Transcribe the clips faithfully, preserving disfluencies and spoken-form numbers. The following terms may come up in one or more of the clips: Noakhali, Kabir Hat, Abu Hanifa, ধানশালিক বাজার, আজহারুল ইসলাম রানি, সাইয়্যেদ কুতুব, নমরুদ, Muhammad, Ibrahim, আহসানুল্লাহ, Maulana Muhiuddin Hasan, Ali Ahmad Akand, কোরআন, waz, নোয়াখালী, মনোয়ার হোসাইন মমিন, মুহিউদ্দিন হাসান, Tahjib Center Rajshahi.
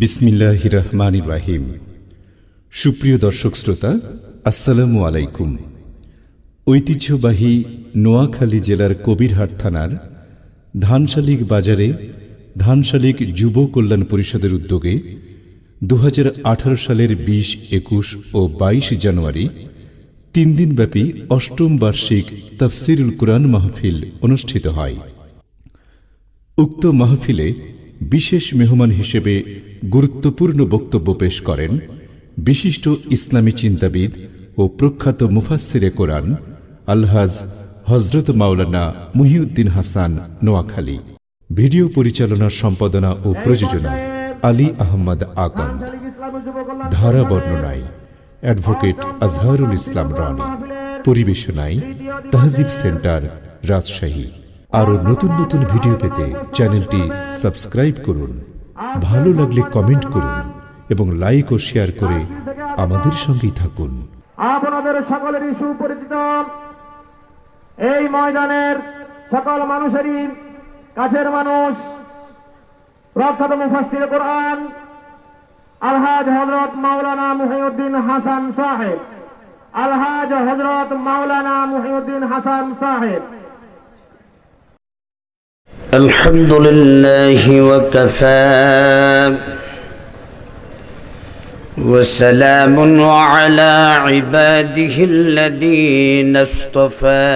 বিসমিল্লাহির রহমানির রহিম। সুপ্রিয় দর্শক শ্রোতা, আসসালামু আলাইকুম। ঐতিহ্যবাহী নোয়াখালী জেলার কবিরহাট থানার ধানশালিক বাজারে ধানশালিক যুব কল্যাণ পরিষদের উদ্যোগে দু হাজার আঠারো সালের বিশ, একুশ ও বাইশ জানুয়ারি তিন দিনব্যাপী অষ্টম বার্ষিক তাফসিরুল কোরআন মাহফিল অনুষ্ঠিত হয়। উক্ত মাহফিলে বিশেষ মেহমান হিসেবে গুরুত্বপূর্ণ বক্তব্য পেশ করেন বিশিষ্ট ইসলামী চিন্তাবিদ ও প্রখ্যাত মুফাসসিরে কোরআন আলহাজ হজরত মাওলানা মুহিউদ্দিন হাসান নোয়াখালী। ভিডিও পরিচালনার সম্পাদনা ও প্রযোজনা আলী আহমদ আকন্দ। ধারা বর্ণনায় অ্যাডভোকেট আজহারুল ইসলাম রানি। পরিবেশনায় তাহজিব সেন্টার রাজশাহী। আরও নতুন নতুন ভিডিও পেতে চ্যানেলটি সাবস্ক্রাইব করুন, ভালো লাগলে কমেন্ট করুন এবং লাইক ও শেয়ার করে আমাদের সঙ্গেই থাকুন। আপনাদের সকলেরই সুপরিচিত এই ময়দানের সকল মানুষেরই কাছের মানুষ প্রখ্যাত মুফাসসির কোরআন আলহাজ হযরত মাওলানা মুহিউদ্দিন হাসান সাহেব আলহাজ হযরত মাওলানা মুহিউদ্দিন হাসান সাহেব। الحمد لله وكفى وسلام على عباده الذين اصطفى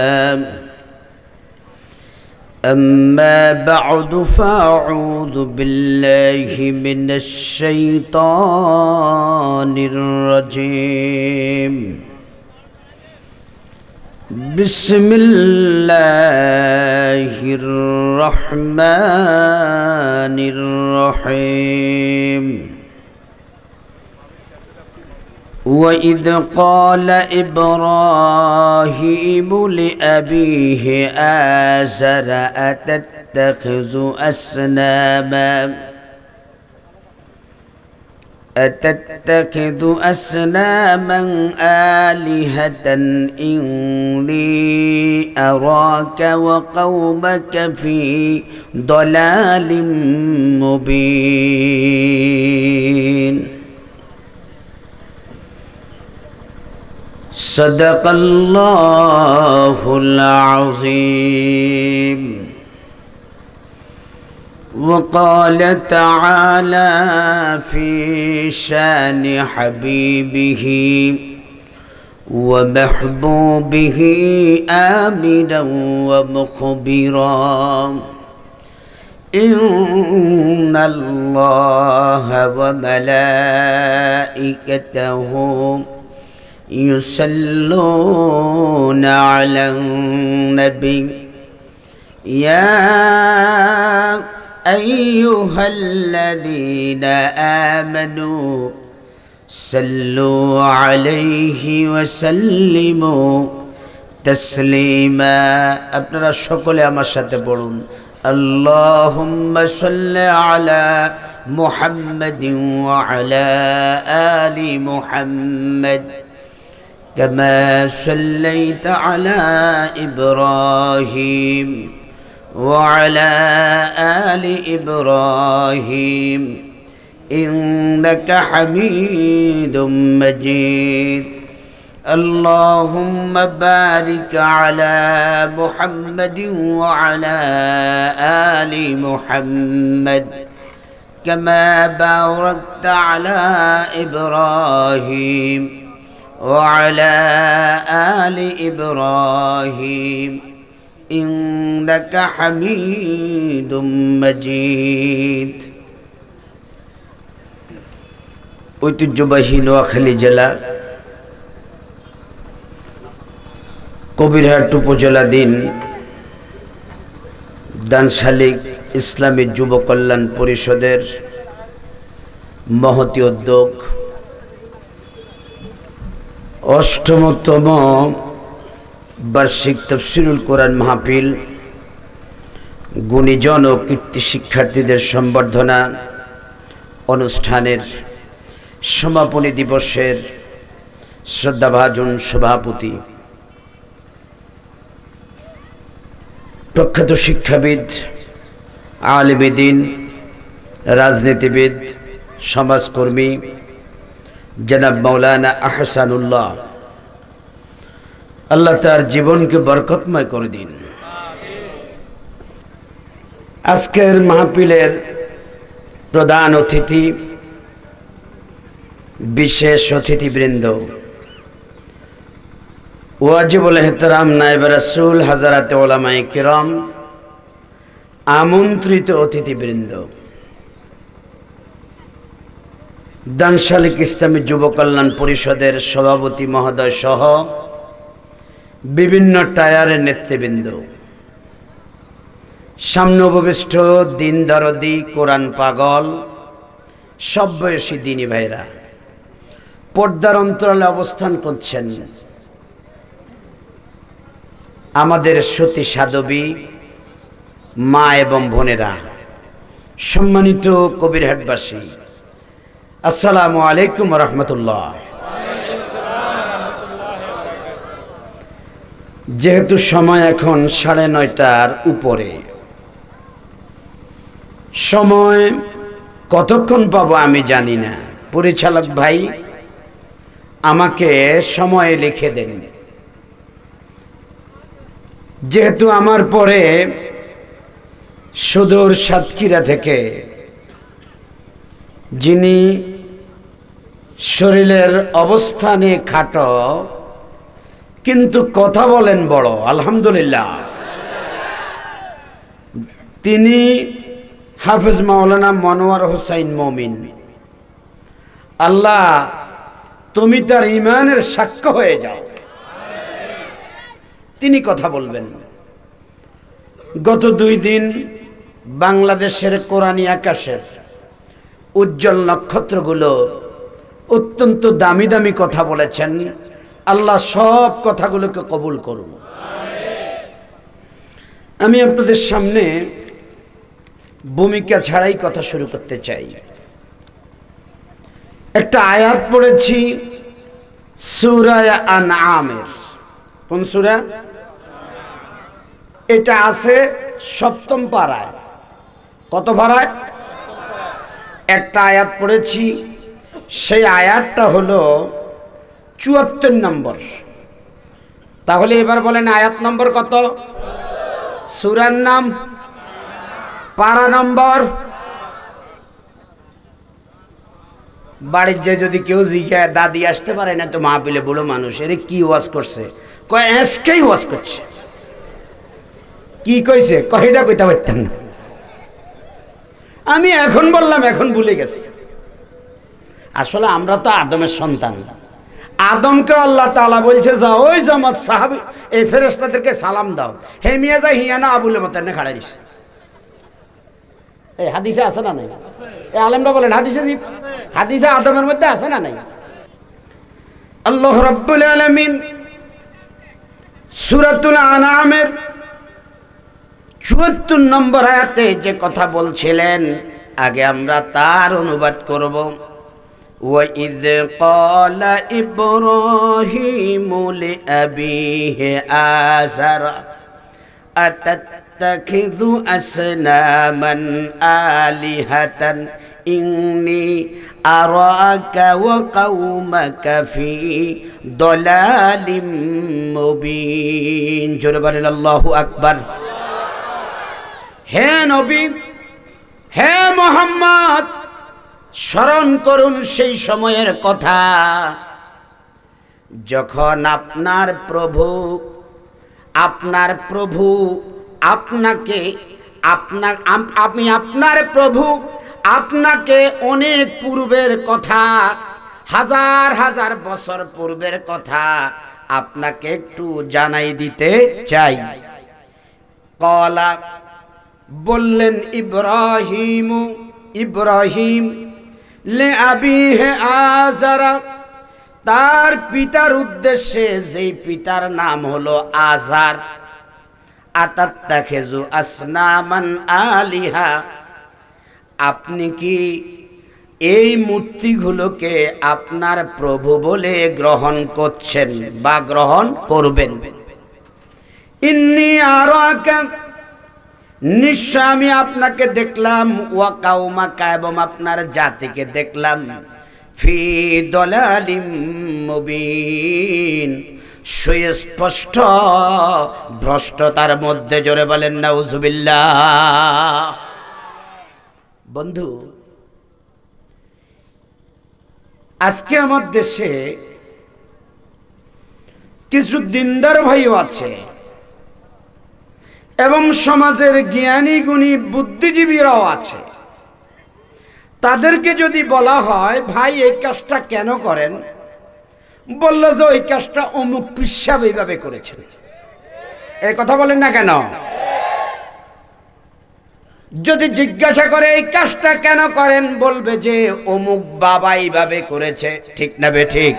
أما بعد فأعوذ بالله من الشيطان الرجيم بسم الله الرحمن الرحيم وإذ قال إبراهيم لأبيه آزر أتتخذ أصناما أتتخذ أصناما آلهة إني أراك وقومك في ضلال مبين صدق الله العظيم وقال تعالى في شان حبيبه ومحبوبه آمنا ومخبرا إن الله وملائكته يصلون على النبي يا أيها الذين آمنوا صلوا عليه وسلموا تسليما. আপনারা সকলে আমার সাথে পড়ুন আল্লাহুম্মা সাল্লি আলা মুহাম্মাদিন ওয়া আলা আলি মুহাম্মাদ কামা সাল্লাইতা আলা ইব্রাহিম وعلى آل إبراهيم إنك حميد مجيد اللهم بارك على محمد وعلى آل محمد كما باركت على إبراهيم وعلى آل إبراهيم إنك حميد مجيد. ঐতিহ্যবাহী নোয়াখালী জেলা কবিরহাট উপজেলাধীন ধানশালিক ইসলামী যুব কল্যাণ পরিষদের মহতি উদ্যোগ অষ্টমতম বার্ষিক তাফসিরুল কোরআন মাহফিল গুণীজন ও কীর্তি শিক্ষার্থীদের সম্বর্ধনা অনুষ্ঠানের সমাপনী দিবসের শ্রদ্ধাভাজন সভাপতি প্রখ্যাত শিক্ষাবিদ, আলেম দ্বীন, রাজনীতিবিদ, সমাজকর্মী জনাব মৌলানা আহসানুল্লাহ, আল্লাহ তার জীবনকে বরকতময় করে দিন। আজকের মাহফিলের প্রধান অতিথি, বিশেষ অতিথিবৃন্দ, ওয়াজিবুল এহতরাম নায়েব রাসূল হযরত উলামায়ে কিরাম, আমন্ত্রিত অতিথিবৃন্দ, ধানশালিক ইসলামী যুব কল্যাণ পরিষদের সভাপতি মহোদয় সহ বিভিন্ন টায়ারের নেতৃবৃন্দ, সামনে উপবিষ্ট দিন দরদি কোরআন পাগল সব বয়সী দিনী ভাইরা, পর্দার অন্তরালে অবস্থান করছেন আমাদের সতী সাধবী মা এবং বোনেরা, সম্মানিত কবিরহাটবাসী, আসসালামু আলাইকুম রহমতুল্লাহ। যেহেতু সময় এখন সাড়ে নয়টার উপরে, সময় কতক্ষণ পাবো আমি জানি না। পরিচালক ভাই আমাকে সময় লিখে দেন, যেহেতু আমার পরে সুদূর সাতক্ষীরা থেকে যিনি শরীরের অবস্থানে খাটো কিন্তু কথা বলেন বড়, আলহামদুলিল্লাহ, তিনি হাফেজ মাওলানা মনোয়ার হোসাইন মমিন। আল্লাহ তুমি তার ইমানের সাক্ষ্য হয়ে যাও। তিনি কথা বলবেন। গত দুই দিন বাংলাদেশের কোরআনী আকাশের উজ্জ্বল নক্ষত্রগুলো অত্যন্ত দামি দামি কথা বলেছেন। আল্লাহ সব কথাগুলোকে কবুল করুন। আমি আপনাদের সামনে ভূমিকা ছাড়াই কথা শুরু করতে চাই। একটা আয়াত পড়েছি সূরা আনআমের, কোন সূরা এটা? আছে সপ্তম পারায়। কত পারায়? একটা আয়াত পড়েছি, সেই আয়াতটা হলো চুয়াত্তর নম্বর। তাহলে এবার বলেন আয়াত নম্বর কত? সূরার নাম, পারা নম্বর। বাড়ির যে যদি কেউ জিজ্ঞাসা, দাদি আসতে পারে না তো মাহফিলে, বলো মানুষ এর কি ওয়াজ করছে? কয় এসকেই ওয়াজ করছে। কি কইছে? কয়টা কইতে পারতেন না, আমি এখন বললাম, এখন ভুলে গেছে। আসলে আমরা তো আদমের সন্তান। আদমকে আল্লাহ তাআলা বলছে, যা ওই জামাত সাহাবী এই ফেরেশতাদেরকে সালাম দাও। হে মিয়া যা হিয়ানা আবুল মতানে খাড়া দিছে। এই হাদিসে আছে না নাই? এই আলেমরা বলেন হাদিসে কি? হাদিসে আদমের মধ্যে আছে না নাই? আল্লাহ রাব্বুল আলামিন সূরাতুল আনআমের চুয়াত্তর নম্বর আয়াতে যে কথা বলছিলেন, আগে আমরা তার অনুবাদ করব। وَإِذْ قَالَ إِبْرَاهِيمُ لِأَبِيهِ آزَرَ أَتَتَّخِذُ أَصْنَامًا آلِهَةً إِنِّي أَرَاكَ وَقَوْمَكَ فِي ضَلَالٍ مُبِينٍ। জোরে আল্লাহু আকবার। হে নবী, হে মোহাম্মদ, স্মরণ করুন সেই সময়ের কথা যখন আপনার প্রভু আপনার প্রভু আপনাকে আপনার আমি আপনার প্রভু আপনাকে অনেক পূর্বের কথা, হাজার হাজার বছর পূর্বের কথা আপনাকে একটু জানাই দিতে চাই। কলা বললেন, ইব্রাহিম ইব্রাহিম লে আবিহে আজারা, তার পিতার উদ্দেশ্যে, যেই পিতার নাম হলো আজার। আতাত্তাখিযু আসনামান আলিহা, আপনি কি এই মূর্তিগুলোকে আপনার প্রভু বলে গ্রহণ করছেন বা গ্রহণ করবেন? ইন্নী আরাকা, নিশ্চয় আমি আপনাকে দেখলাম, ওয়া কাওমাকা এবং আপনার জাতিকে দেখলাম, ফি দালালিম মুবিন সুস্পষ্ট ভ্রষ্টতার মধ্যে। জোরে বলেন নাউজুবিল্লাহ। বন্ধু, আজকে আমার দেশে কিছু দিনদার ভাইও আছে এবং সমাজের জ্ঞানী গুণী বুদ্ধিজীবীরাও আছে। তাদেরকে যদি বলা হয় ভাই এই কাজটা কেন করেন, বলল যে ওই কাজটা অমুক পিশাব এইভাবে করেছেন। এই কথা বলেন না কেন? যদি জিজ্ঞাসা করে এই কাজটা কেন করেন, বলবে যে অমুক বাবা এইভাবে করেছে। ঠিক না বে ঠিক?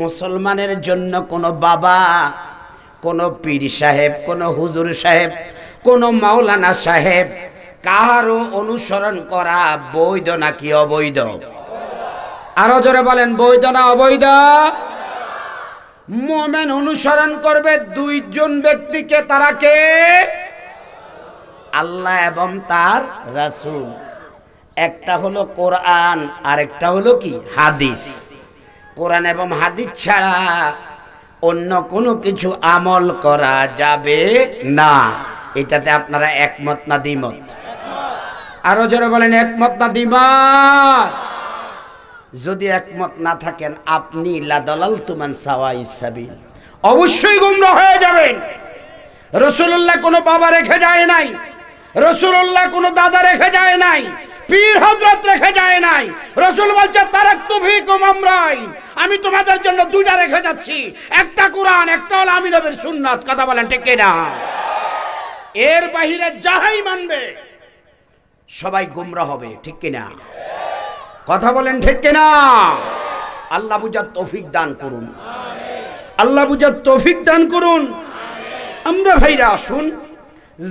মুসলমানের জন্য কোনো বাবা, কোনো পীর সাহেব, কোনো হুজুর সাহেব, কোনো মাওলানা সাহেব কাহারও অনুসরণ করা বৈধ নাকি অবৈধ? আরো জোরে বলেন, বৈধ না অবৈধ? মোমেন অনুসরণ করবে দুইজন ব্যক্তিকে, তারা কে? আল্লাহ এবং তার রাসূল। একটা হলো কোরআন, আরেকটা হলো কি? হাদিস। কোরআন এবং হাদিস ছাড়া অন্য কোনো কিছু আমল করা যাবে না। এটাতে আপনারা একমত না দ্বিমত? আরো জোরে বলেন, একমত না দ্বিমত? যদি একমত না থাকেন, আপনি লা দালালতুমান সাওয়াইস সাবিল, অবশ্যই গুমরাহ হয়ে যাবেন। রাসূলুল্লাহ কোনো বাবা রেখে যায় নাই, রাসূলুল্লাহ কোনো দাদা রেখে যায় নাই, পীর হযরত রেখে যায় নাই। রাসূল বলেছে তারাকতু ফিকুম আমরাইন, আমি তোমাদের জন্য দুইটা রেখে যাচ্ছি, একটা কুরআন, একটা হলো আমি নবীর সুন্নাত। কথা বলেন ঠিক কি না? এর বাইরে যাহাই মানবে সবাই গুমরাহ হবে। ঠিক কি না? কথা বলেন ঠিক কিনা? আল্লাহ বুঝার তৌফিক দান করুন, আল্লাহ বুঝার তৌফিক দান করুন। আমরা ভাইরা আসুন,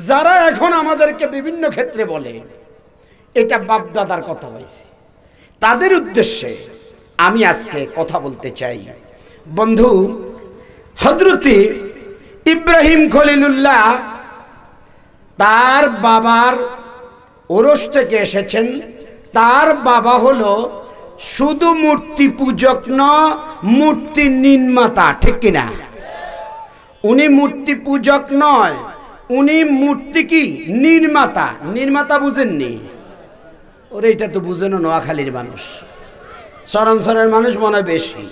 যারা এখন আমাদেরকে বিভিন্ন ক্ষেত্রে বলে এটা বাপদাদার কথা বলছে, তাদের উদ্দেশ্যে আমি আজকে কথা বলতে চাই। বন্ধু, হযরতে ইব্রাহিম খলিলুল্লাহ তার বাবার ওরস থেকে এসেছেন। তার বাবা হলো শুধু মূর্তি পূজক না, মূর্তি নির্মাতা। ঠিক কিনা? উনি মূর্তি পূজক নয়, উনি মূর্তি কি নির্মাতা। নির্মাতা বুঝেননি? ওরে এটা তো বুঝেন নোয়াখালীর মানুষ, সরঞ্চরের মানুষ মনে বেশি।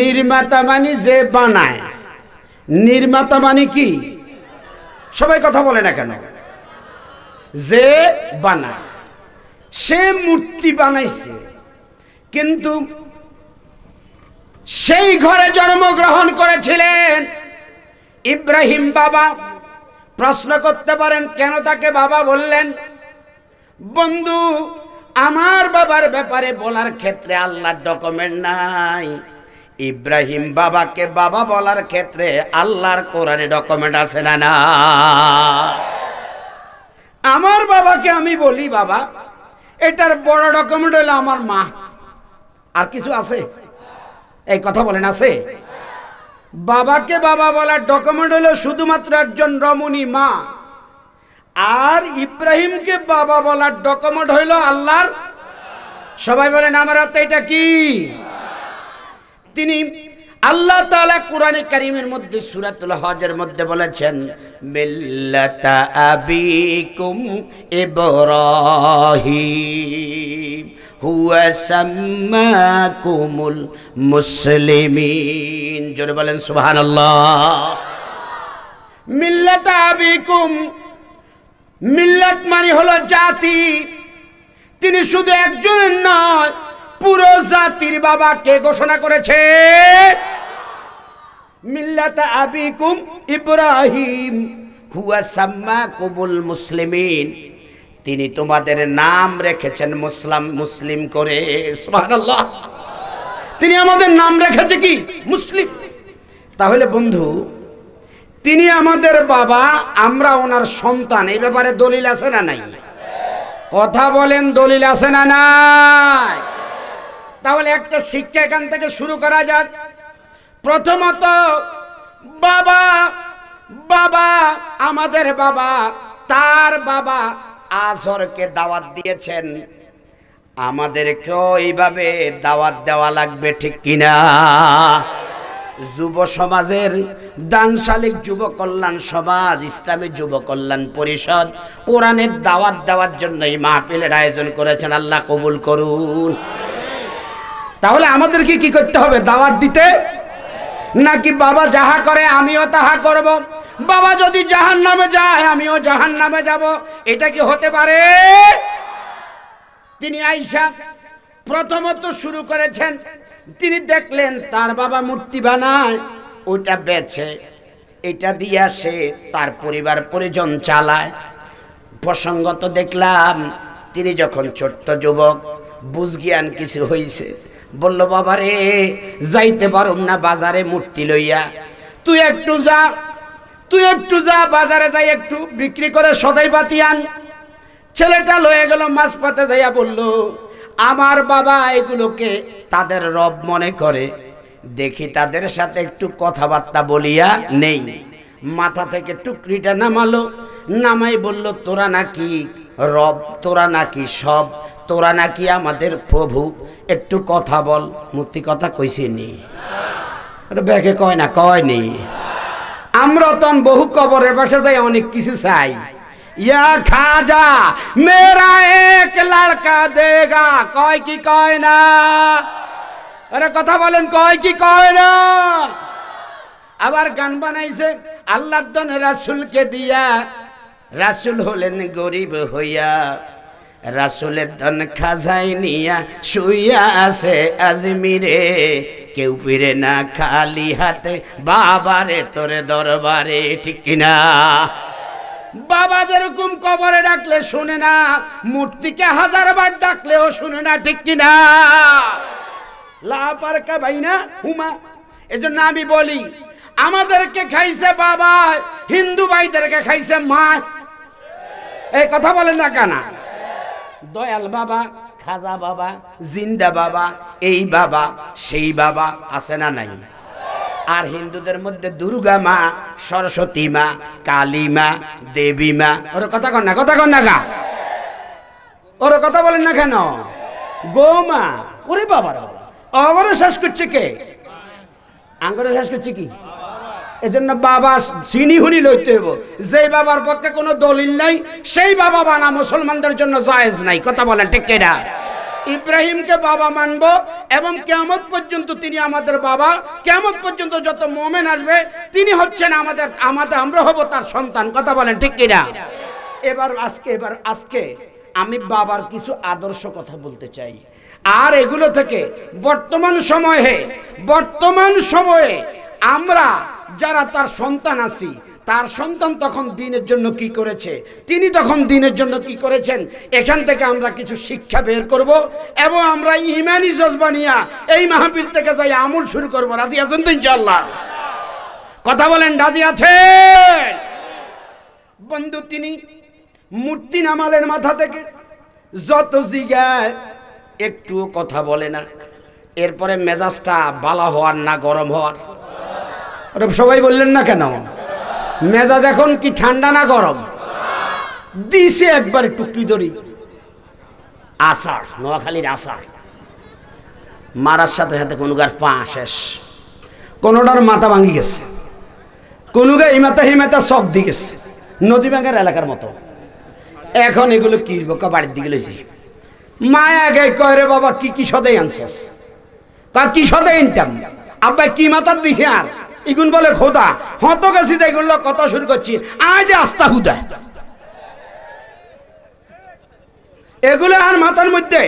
নির্মাতা মানে যে বানায়, নির্মাতা মানে কি? সবাই কথা বলে না কেন? যে বানায়, সে মূর্তি বানাইছে। কিন্তু সেই ঘরে জন্মগ্রহণ করেছিলেন ইব্রাহিম বাবা। প্রশ্ন করতে পারেন কেন তাকে বাবা বললেন? বন্ধু, আমার বাবার ব্যাপারে বলার ক্ষেত্রে আল্লাহর ডকুমেন্ট নাই, ইব্রাহিম বাবাকে বাবা বলার ক্ষেত্রে আল্লাহর কোরআনে ডকুমেন্ট আছে না? না, আমার বাবাকে আমি বলি বাবা, এটার বড় ডকুমেন্ট হলো আমার মা। আর কিছু আছে? এই কথা বলেন, আছে? বাবাকে বাবা বলার ডকুমেন্ট হলো শুধুমাত্র একজন রমণী মা। আর ইব্রাহিমকে বাবা বলার ডকুমেন্ট হইল আল্লাহর। সবাই বলেন আমার হাতে এটা কি? তিনি আল্লাহ তাআলা কোরআনে কারীমের মধ্যে সূরাতুল হজের মধ্যে বলেছেন, মিল্লাতা আবিকুম ইব্রাহিম হুয়া সাম্মাকুমুল মুসলিমিন। জোরে বলেন সুবহানাল্লাহ। মিল্লাতা আবিকুম, মিল্লাত মানে হলো জাতি। তিনি শুধু একজনের নয়, পুরো জাতির বাবা কে ঘোষণা করেছে? মিল্লাতা আবিকুম ইব্রাহিম হুয়া সাম্মাকুমুল মুসলিমিন, তিনি তোমাদের নাম রেখেছেন মুসলিম, মুসলিম করে। সুবহানাল্লাহ। তিনি আমাদের নাম রেখেছে কি? মুসলিম। তাহলে বন্ধু, তিনি আমাদের বাবা, আমরা ওনার সন্তান। এই ব্যাপারে দলিল আছে না নাই? কথা বলেন, দলিল আছে না নাই? তাহলে একটা শিক্ষা এখান থেকে শুরু করা যাক। প্রথমত, বাবা বাবা, আমাদের বাবা, তার বাবা আজহরকে দাওয়াত দিয়েছেন, আমাদেরকেও এইভাবে দাওয়াত দেওয়া লাগবে, ঠিক কিনা? যুব সমাজের ধানশালিক যুব কল্যাণ সমাজ, ইসলামী যুব কল্যাণ পরিষদ কোরআনের দাওয়াত দেওয়ার জন্য এই মাহফিলের আয়োজন করেছেন, আল্লাহ কবুল করুন। তাহলে আমাদেরকে কি করতে হবে? দাওয়াত দিতে, নাকি বাবা যাহা করে আমিও তাহা করব, বাবা যদি জাহান নামে যায় আমিও জাহান নামে যাব, এটা কি হতে পারে? তিনি আয়েশা প্রথমত শুরু করেছেন, তিনি দেখলেন তার বাবা মূর্তি বানায়, ওটা বেচে এটা দিয়ে আসে, তার পরিবার পরিজন চালায়। প্রসঙ্গত দেখলাম তিনি যখন ছোট্ট যুবক, বুঝজ্ঞান কিছু হইছে, বলল, বাবা রে যাইতে পারুম না বাজারে মূর্তি লইয়া, তুই একটু যা, তুই একটু যা বাজারে যাই, একটু বিক্রি করে সদাই পাতি আন। ছেলেটা লয়ে গেল, মাছ পাতে যাইয়া বলল, আমার বাবা এগুলোকে তাদের রব মনে করে, দেখি তাদের সাথে একটু কথাবার্তা বলিয়া নেই। মাথা থেকে টুকরিটা নামালো, নামাই বলল, তোরা নাকি রব, তোরা নাকি সব, তোরা নাকি আমাদের প্রভু, একটু কথা বল। মূর্তি কথা কইছিনি ব্যাগে কয় না, কয় নি। আমরা তখন বহু কবরের পাশে যাই, অনেক কিছু চাই, ইয়া খাজা মেরা এক লড়কা দেগা, কয় কি কয় না? আরে কথা বলেন, কয় কি কয় না? আবার গান বানাইছে, আল্লাহর দন রাসূলকে দিয়া, রাসূল হলেন গরিব হইয়া, রাসূলের দন খাজাই নিয়া শুইয়া আছে আজমিরে, কেউ ফিরে না খালি হাতে বাবারে তোরে দরবারে, ঠিক কিনা? বাবা যেরকম কবরে ডাকলে শুনে না, মূর্তিকে হাজার বার ডাকলেও শুনে না, ঠিক কিনা? লাপারকা বাইনা হুমা। এজন্য আমি বলি, আমাদেরকে খাইছে বাবা, হিন্দু ভাইদেরকে খাইছে মা, এই কথা বলেন না কানা? দয়াল বাবা, খাজা বাবা, জিন্দা বাবা, এই বাবা সেই বাবা আছে না নাই? আর হিন্দুদের মধ্যে দুর্গা মা, সরস্বতী মা, কালী মা, দেবী মা, ওর কথা কন না, কথা কন না গা, ওর কথা বলেন না কেন? গোমা, ওরে বাবার অগরে শেষ করছে কে? আঙ্গরে শেষ করছে কি? এজন্য বাবা চিনি হুনি লইতে হইব, যে বাবার পক্ষে কোনো দলিল নাই সেই বাবা বানা মুসলমানদের জন্য জায়েজ নাই, কথা বলেন ঠিক কিনা? ইব্রাহিমকে বাবা মানব, এবং কিয়ামত পর্যন্ত তিনি আমাদের বাবা, কিয়ামত পর্যন্ত যত মুমিন আসবে তিনি হচ্ছেন আমাদের, আমাদের আমরা হব তার সন্তান, কথা বলেন ঠিক কিনা? এবার আজকে, এবার আজকে আমি বাবার কিছু আদর্শ কথা বলতে চাই, আর এগুলো থেকে বর্তমান সময়ে, বর্তমান সময়ে আমরা যারা তার সন্তান আছি, তার সন্তান তখন দ্বীনের জন্য কি করেছে, তিনি তখন দ্বীনের জন্য কি করেছেন, এখান থেকে আমরা কিছু শিক্ষা বের করব, এবং আমরা ইমানি জজবা নিয়া এই মাহফিল থেকে যাই আমল শুরু করব। রাজি আছেন তো ইনশাআল্লাহ? কথা বলেন, রাজি আছেন? বন্ধু, তিনি মূর্তি নামালেন মাথা থেকে, যত জিগায় একটুও কথা বলে না। এরপরে মেজাজটা বালা হওয়ার না গরম হওয়ার? সবাই বললেন না কেন? মেজাজ এখন কি ঠান্ডা না গরম? দিছে একবার টুকরি ধরি, আষাঢ়, নোয়াখালীর আষাঢ়, মারার সাথে সাথে কোনোগার পা শেষ, কোনোটার মাথা ভাঙি গেছে, কোনোগা এই মাথা এই মাথা সব দিয়ে গেছে, নদী ভাঙার এলাকার মতো। এখন এগুলো কি বোকা বাড়ির দিকে লইছে, মায়া আগে কয়, রে বাবা কি কি সদাই আনছিস, তা কি সদাই আনতাম আব্বা, কি মাথার দিছে? আর এগুন বলে খোদা হত গেছি, তাই এগুলো কথা শুরু করছি, আজ আস্তা হুদা, এগুলো আর মাথার মধ্যে।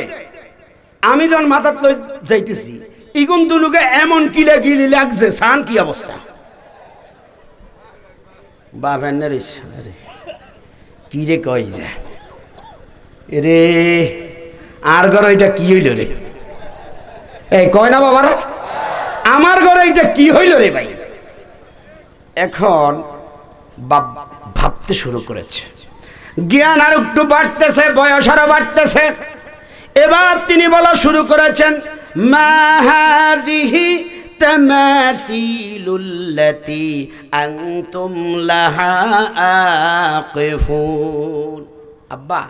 আমি যখন মাথার লই যাইতেছি, ইগুন দুলুকে এমন কিলে গিলি লাগছে, সান কি অবস্থা, বাপের কি রে কই যা রে, আর ঘরে এটা কি হইল রে, এই কয় না বাবারা, আমার ঘরে এটা কি হইল রে ভাই। এখন বাপ ভাবতে শুরু করেছে, জ্ঞান আর একটু বাড়তেছে, বয়স আরো বাড়তেছে। এবার তিনি বলা শুরু করেছেন, মাহাদিহি التماثيل التي أنتم لها عاكفون أبا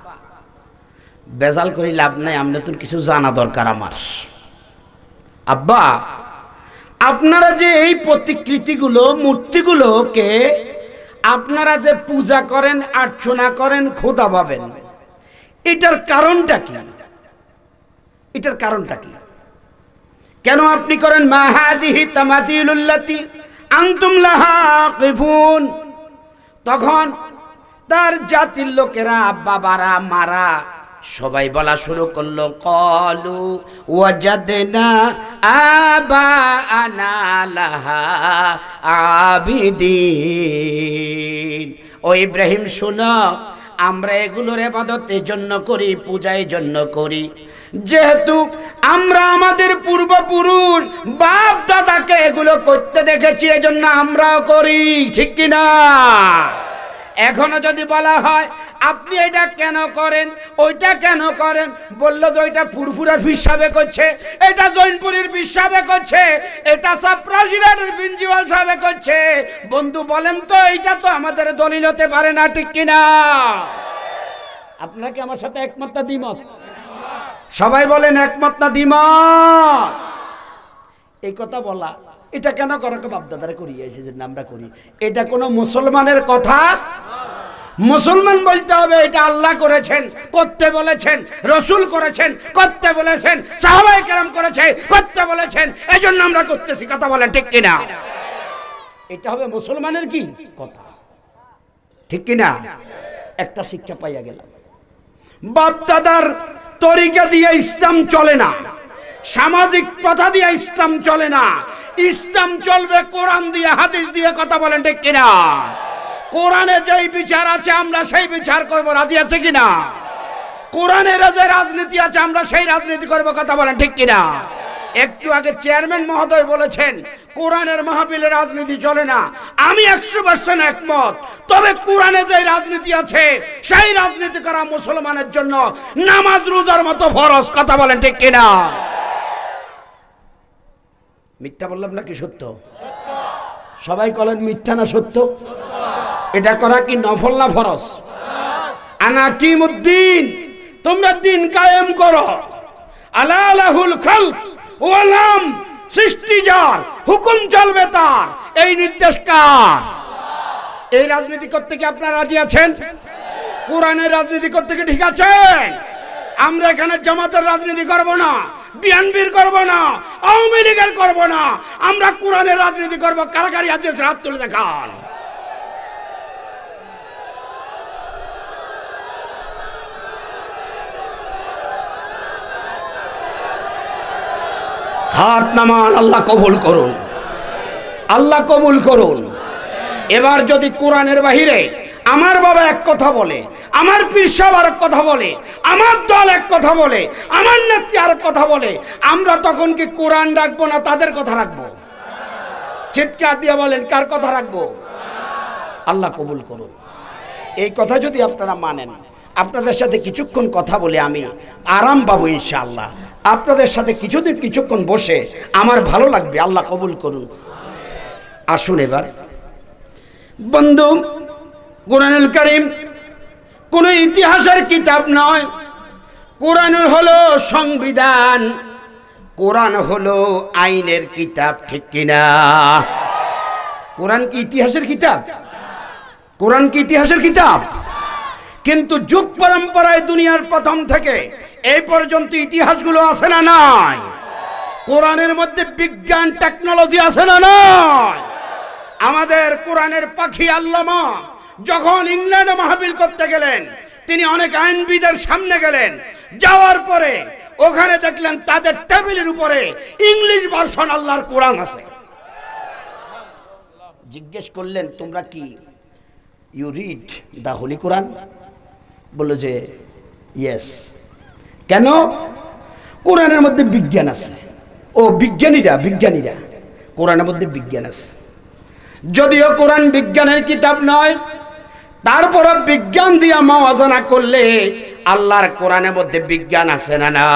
বেজাল করি লাভ নাই, আমি নতুন কিছু জানা দরকার আমার। আব্বা, আপনারা যে এই প্রতিকৃতিগুলো, মূর্তিগুলোকে আপনারা যে পূজা করেন, আর্চনা করেন, খোদা ভাবেন, এটার কারণটা কি? এটার কারণটা কি? কেন আপনি করেন? মা হাযিহি তামাতিলুল্লাতি আনতুম লাহা আকিফুন। তখন তার জাতির লোকেরা, বাবারা, মারা সবাই বলা শুরু করলো, ক্বালু ওয়াজাদনা আবাআনা লাহা আবিদিন। ও ইব্রাহিম শোনো, আমরা এগুলোর ইবাদত এজন্য করি, পূজা এজন্য করি যেহেতু আমরা আমাদের পূর্বপুরুষ বাপ দাদাকে এগুলো করতে দেখেছি, এজন্য আমরাও করি, ঠিক কি না? এখনো যদি বলা হয় আপনি এটা কেন করেন, ওইটা কেন করেন, বললো যে ওইটা ফুরফুরার হিসাবে করছে, এটা জৈনপুরীর হিসাবে করছে, এটা সাপ্রাশিরাটের প্রিন্সিপাল হিসাবে করছে, বন্ধু বলেন তো এইটা তো আমাদের দলিল হতে পারে না, ঠিক কিনা? আপনাকে আমার সাথে একমত না দ্বিমত? সবাই বলেন একমত না দ্বিমত? এই কথা বলা, এটা কেন করাকে বাপদাদারা করিয়েছে যে আমরা করি, এটা কোনো মুসলমানের কথা? মুসলমান বলতে হবে এটা আল্লাহ করেছেন, করতে বলেছেন, রসুল করেছেন, করতে বলেছেন, সাহাবায়ে কেরাম করেছে, করতে বলেছেন, এজন্য আমরা করতেছি। কথা বলেন ঠিক কিনা? এটা হবে মুসলমানের কি কথা, ঠিক কিনা? একটা শিক্ষা পাইয়া গেলাম, বাপদাদার তরিকা দিয়ে ইসলাম চলে না, সামাজিক প্রথা দিয়ে ইসলাম চলে না, ইসলাম চলবে কোরআন দিয়ে, হাদিস দিয়ে। কথা বলেন ঠিক কিনা? কোরআনে যেই বিচার আছে আমরা সেই বিচার করবো, রাজি আছে কিনা? কোরআনের যে রাজনীতি আছে আমরা সেই রাজনীতি করবো। কথা বলেন ঠিক কিনা? একটু আগে চেয়ারম্যান মহোদয় বলেছেন কোরআনের মাহফিলে রাজনীতি চলে না, আমি একশো পার্সেন্ট একমত। তবে কোরআনে যে রাজনীতি আছে সেই রাজনীতি করা মুসলমানের জন্য নামাজ রোজার মতো ফরজ। কথা বলেন ঠিক কিনা? মিথ্যা বললাম নাকি সত্য? সবাই বলেন মিথ্যা না সত্য? এটা করা কি নফল না ফরজ? আনাকিমুদ্দিন, তোমরা দিন কায়েম করো। আলা লাহুল খালক ওয়াল আম, সৃষ্টি যার, হুকুম চলবে তার, এই নির্দেশ কার? এই রাজনীতি করতে কি আপনারা রাজি আছেন? কোরআনের রাজনীতি করতে কি ঠিক আছেন? আমরা এখানে জামাতের রাজনীতি করব না, বিএনপির করব না, আওয়ামী লীগের করব না, আমরা কোরআনের রাজনীতি করব। কারাকারি আছে হাত তুলে দেখান। হাত নামান। আল্লাহ কবুল করুন, আল্লাহ কবুল করুন। এবার যদি কোরআনের বাহিরে আমার বাবা এক কথা বলে, আমার পীর সাহেব আর এক কথা বলে, আমার দল এক কথা বলে, আমার নেত্রী আর এক কথা বলে, আমরা তখন কি কোরআন রাখবো না তাদের কথা রাখবো? চিৎকার দিয়ে বলেন কার কথা রাখবো? আল্লাহ কবুল করুন। এই কথা যদি আপনারা মানেন, আপনাদের সাথে কিছুক্ষণ কথা বলে আমি আরাম পাবো ইনশাআল্লাহ। আপনাদের সাথে কিছুদিন কিছুক্ষণ বসে আমার ভালো লাগবে। আল্লাহ কবুল করুন। আসুন এবার বন্ধু, কোরআনুল কারীম কোনো ইতিহাসের কিতাব নয়। কোরআন হলো সংবিধান, কোরআন হলো আইনের কিতাব, ঠিক কিনা? কোরআন কি ইতিহাসের কিতাব? কোরআন কি ইতিহাসের কিতাব? কিন্তু যুগ পরম্পরায় দুনিয়ার প্রথম থেকে এই পর্যন্ত ইতিহাসগুলো আছে না নয়? কোরআনের মধ্যে বিজ্ঞান, টেকনোলজি আছে না নয়? আমাদের কোরআনের পাখি আল্লামা যখন ইংল্যান্ডে মাহফিল করতে গেলেন, তিনি অনেক আইনবিদের সামনে গেলেন, যাওয়ার পরে ওখানে দেখলেন তাদের টেবিলের উপরে ইংলিশ ভার্সন আল্লাহর কোরআন আছে। জিজ্ঞেস করলেন তোমরা কি ইউ রিড দ্য হোলি কোরআন? বলল যে ইয়েস। কেন? কোরআনের মধ্যে বিজ্ঞান আছে। ও বিজ্ঞানীরা, বিজ্ঞানীরা কোরআনের মধ্যে বিজ্ঞান আছে। যদিও কোরআন বিজ্ঞানের কিতাব নয়, তারপরে বিজ্ঞান দিয়া মাওয়াজানা করলে আল্লাহর কোরআনের মধ্যে বিজ্ঞান আছে না না?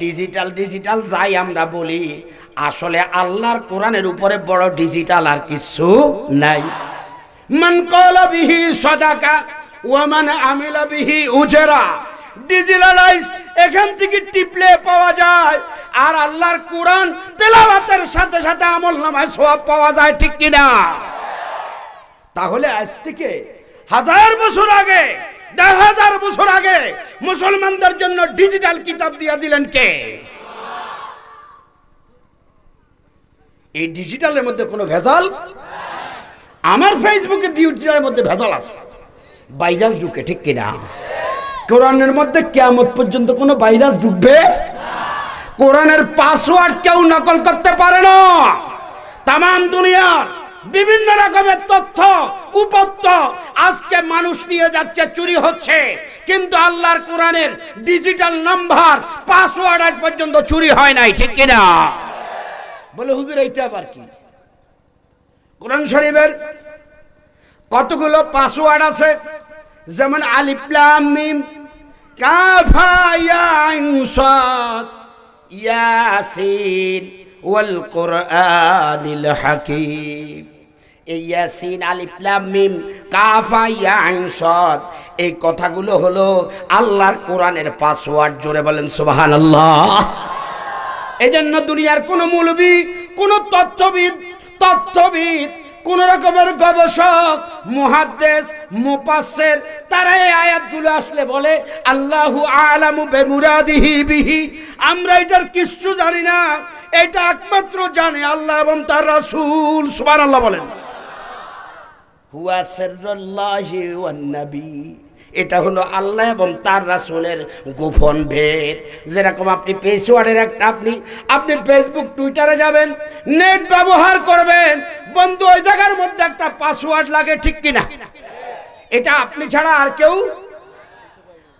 ডিজিটাল ডিজিটাল যাই আমরা বলি, আসলে আল্লাহর কোরআনের উপরে বড় ডিজিটাল আর কিছু নাই। মান ক্বালা বিহি সাদাকা ওয়া মান আমিলা বিহি উজরা, ডিজিটালাইজ এখান থেকে টিপলে পাওয়া যায়, আর আল্লাহর কোরআন তেলাওয়াতের সাথে সাথে আমলনামায় সওয়াব পাওয়া যায়, ঠিক কি না? তাহলে আজ থেকে হাজার বছর আগে, দেড় হাজার বছর আগে মুসলমানদের জন্য ডিজিটাল কিতাব দিয়ে দিলেন কে? এই ডিজিটালের মধ্যে কোনো ভেজাল? আমার ফেসবুকে ডিজিটালের মধ্যে ভেজাল আছে, ভাইরাস ঢুকে, ঠিক কিনা? কোরআনের মধ্যে কিয়ামত পর্যন্ত কোনো ভাইরাস ঢুকবে না। কোরআনের পাসওয়ার্ড কেউ নকল করতে পারে না। তাম দুনিয়ার বিভিন্ন রকমের তথ্য উপাত্ত আজকে মানুষ নিয়ে যাচ্ছে, চুরি হচ্ছে, কিন্তু আল্লাহর কোরআনের ডিজিটাল নাম্বার পাসওয়ার্ড আজ পর্যন্ত চুরি হয় নাই, ঠিক কিনা? বলে হুজুর এইটা আবার কি? কোরআন শরীফের কতগুলো পাসওয়ার্ড আছে, যেমন আলিফ লাম মিম কাফ ইয়া আইন সাদ ইয়াসিন ওয়াল কুরআনিল হাকীম। এই ইয়াসিন আলিফ লাম মিম কাফ ইয়া আইন সাদ এই কথাগুলো হলো আল্লাহর কোরআনের পাসওয়ার্ড। জোরে বলেন সুবহানাল্লাহ। এজন্য দুনিয়ার কোন মৌলবী, কোন তথ্যবিদ তথ্যবিদ কোন রকমের গবেষক, মুহাদ্দিস, মুফাসসির তারা এই আয়াতগুলো আসলে বলে আল্লাহু আ'লামু বিমুরাদিহি বিহি, আমরা এটার কিচ্ছু জানি না, এটা একমাত্র জানে আল্লাহ এবং তার রাসূল। সুবহানাল্লাহ বলেন। হুয়া সিররুল্লাহি ওয়ান নবী, এটা হলো আল্লাহ এবং তার রাসূলের গোপন ভেদ। যেরকম আপনি পাসওয়ার্ডের একটা আপনি আপনি ফেসবুক, টুইটারে যাবেন, নেট ব্যবহার করবেন, বন্ধু ওই জায়গার মধ্যে একটা পাসওয়ার্ড লাগে, ঠিক কিনা? এটা আপনি ছাড়া আর কেউ।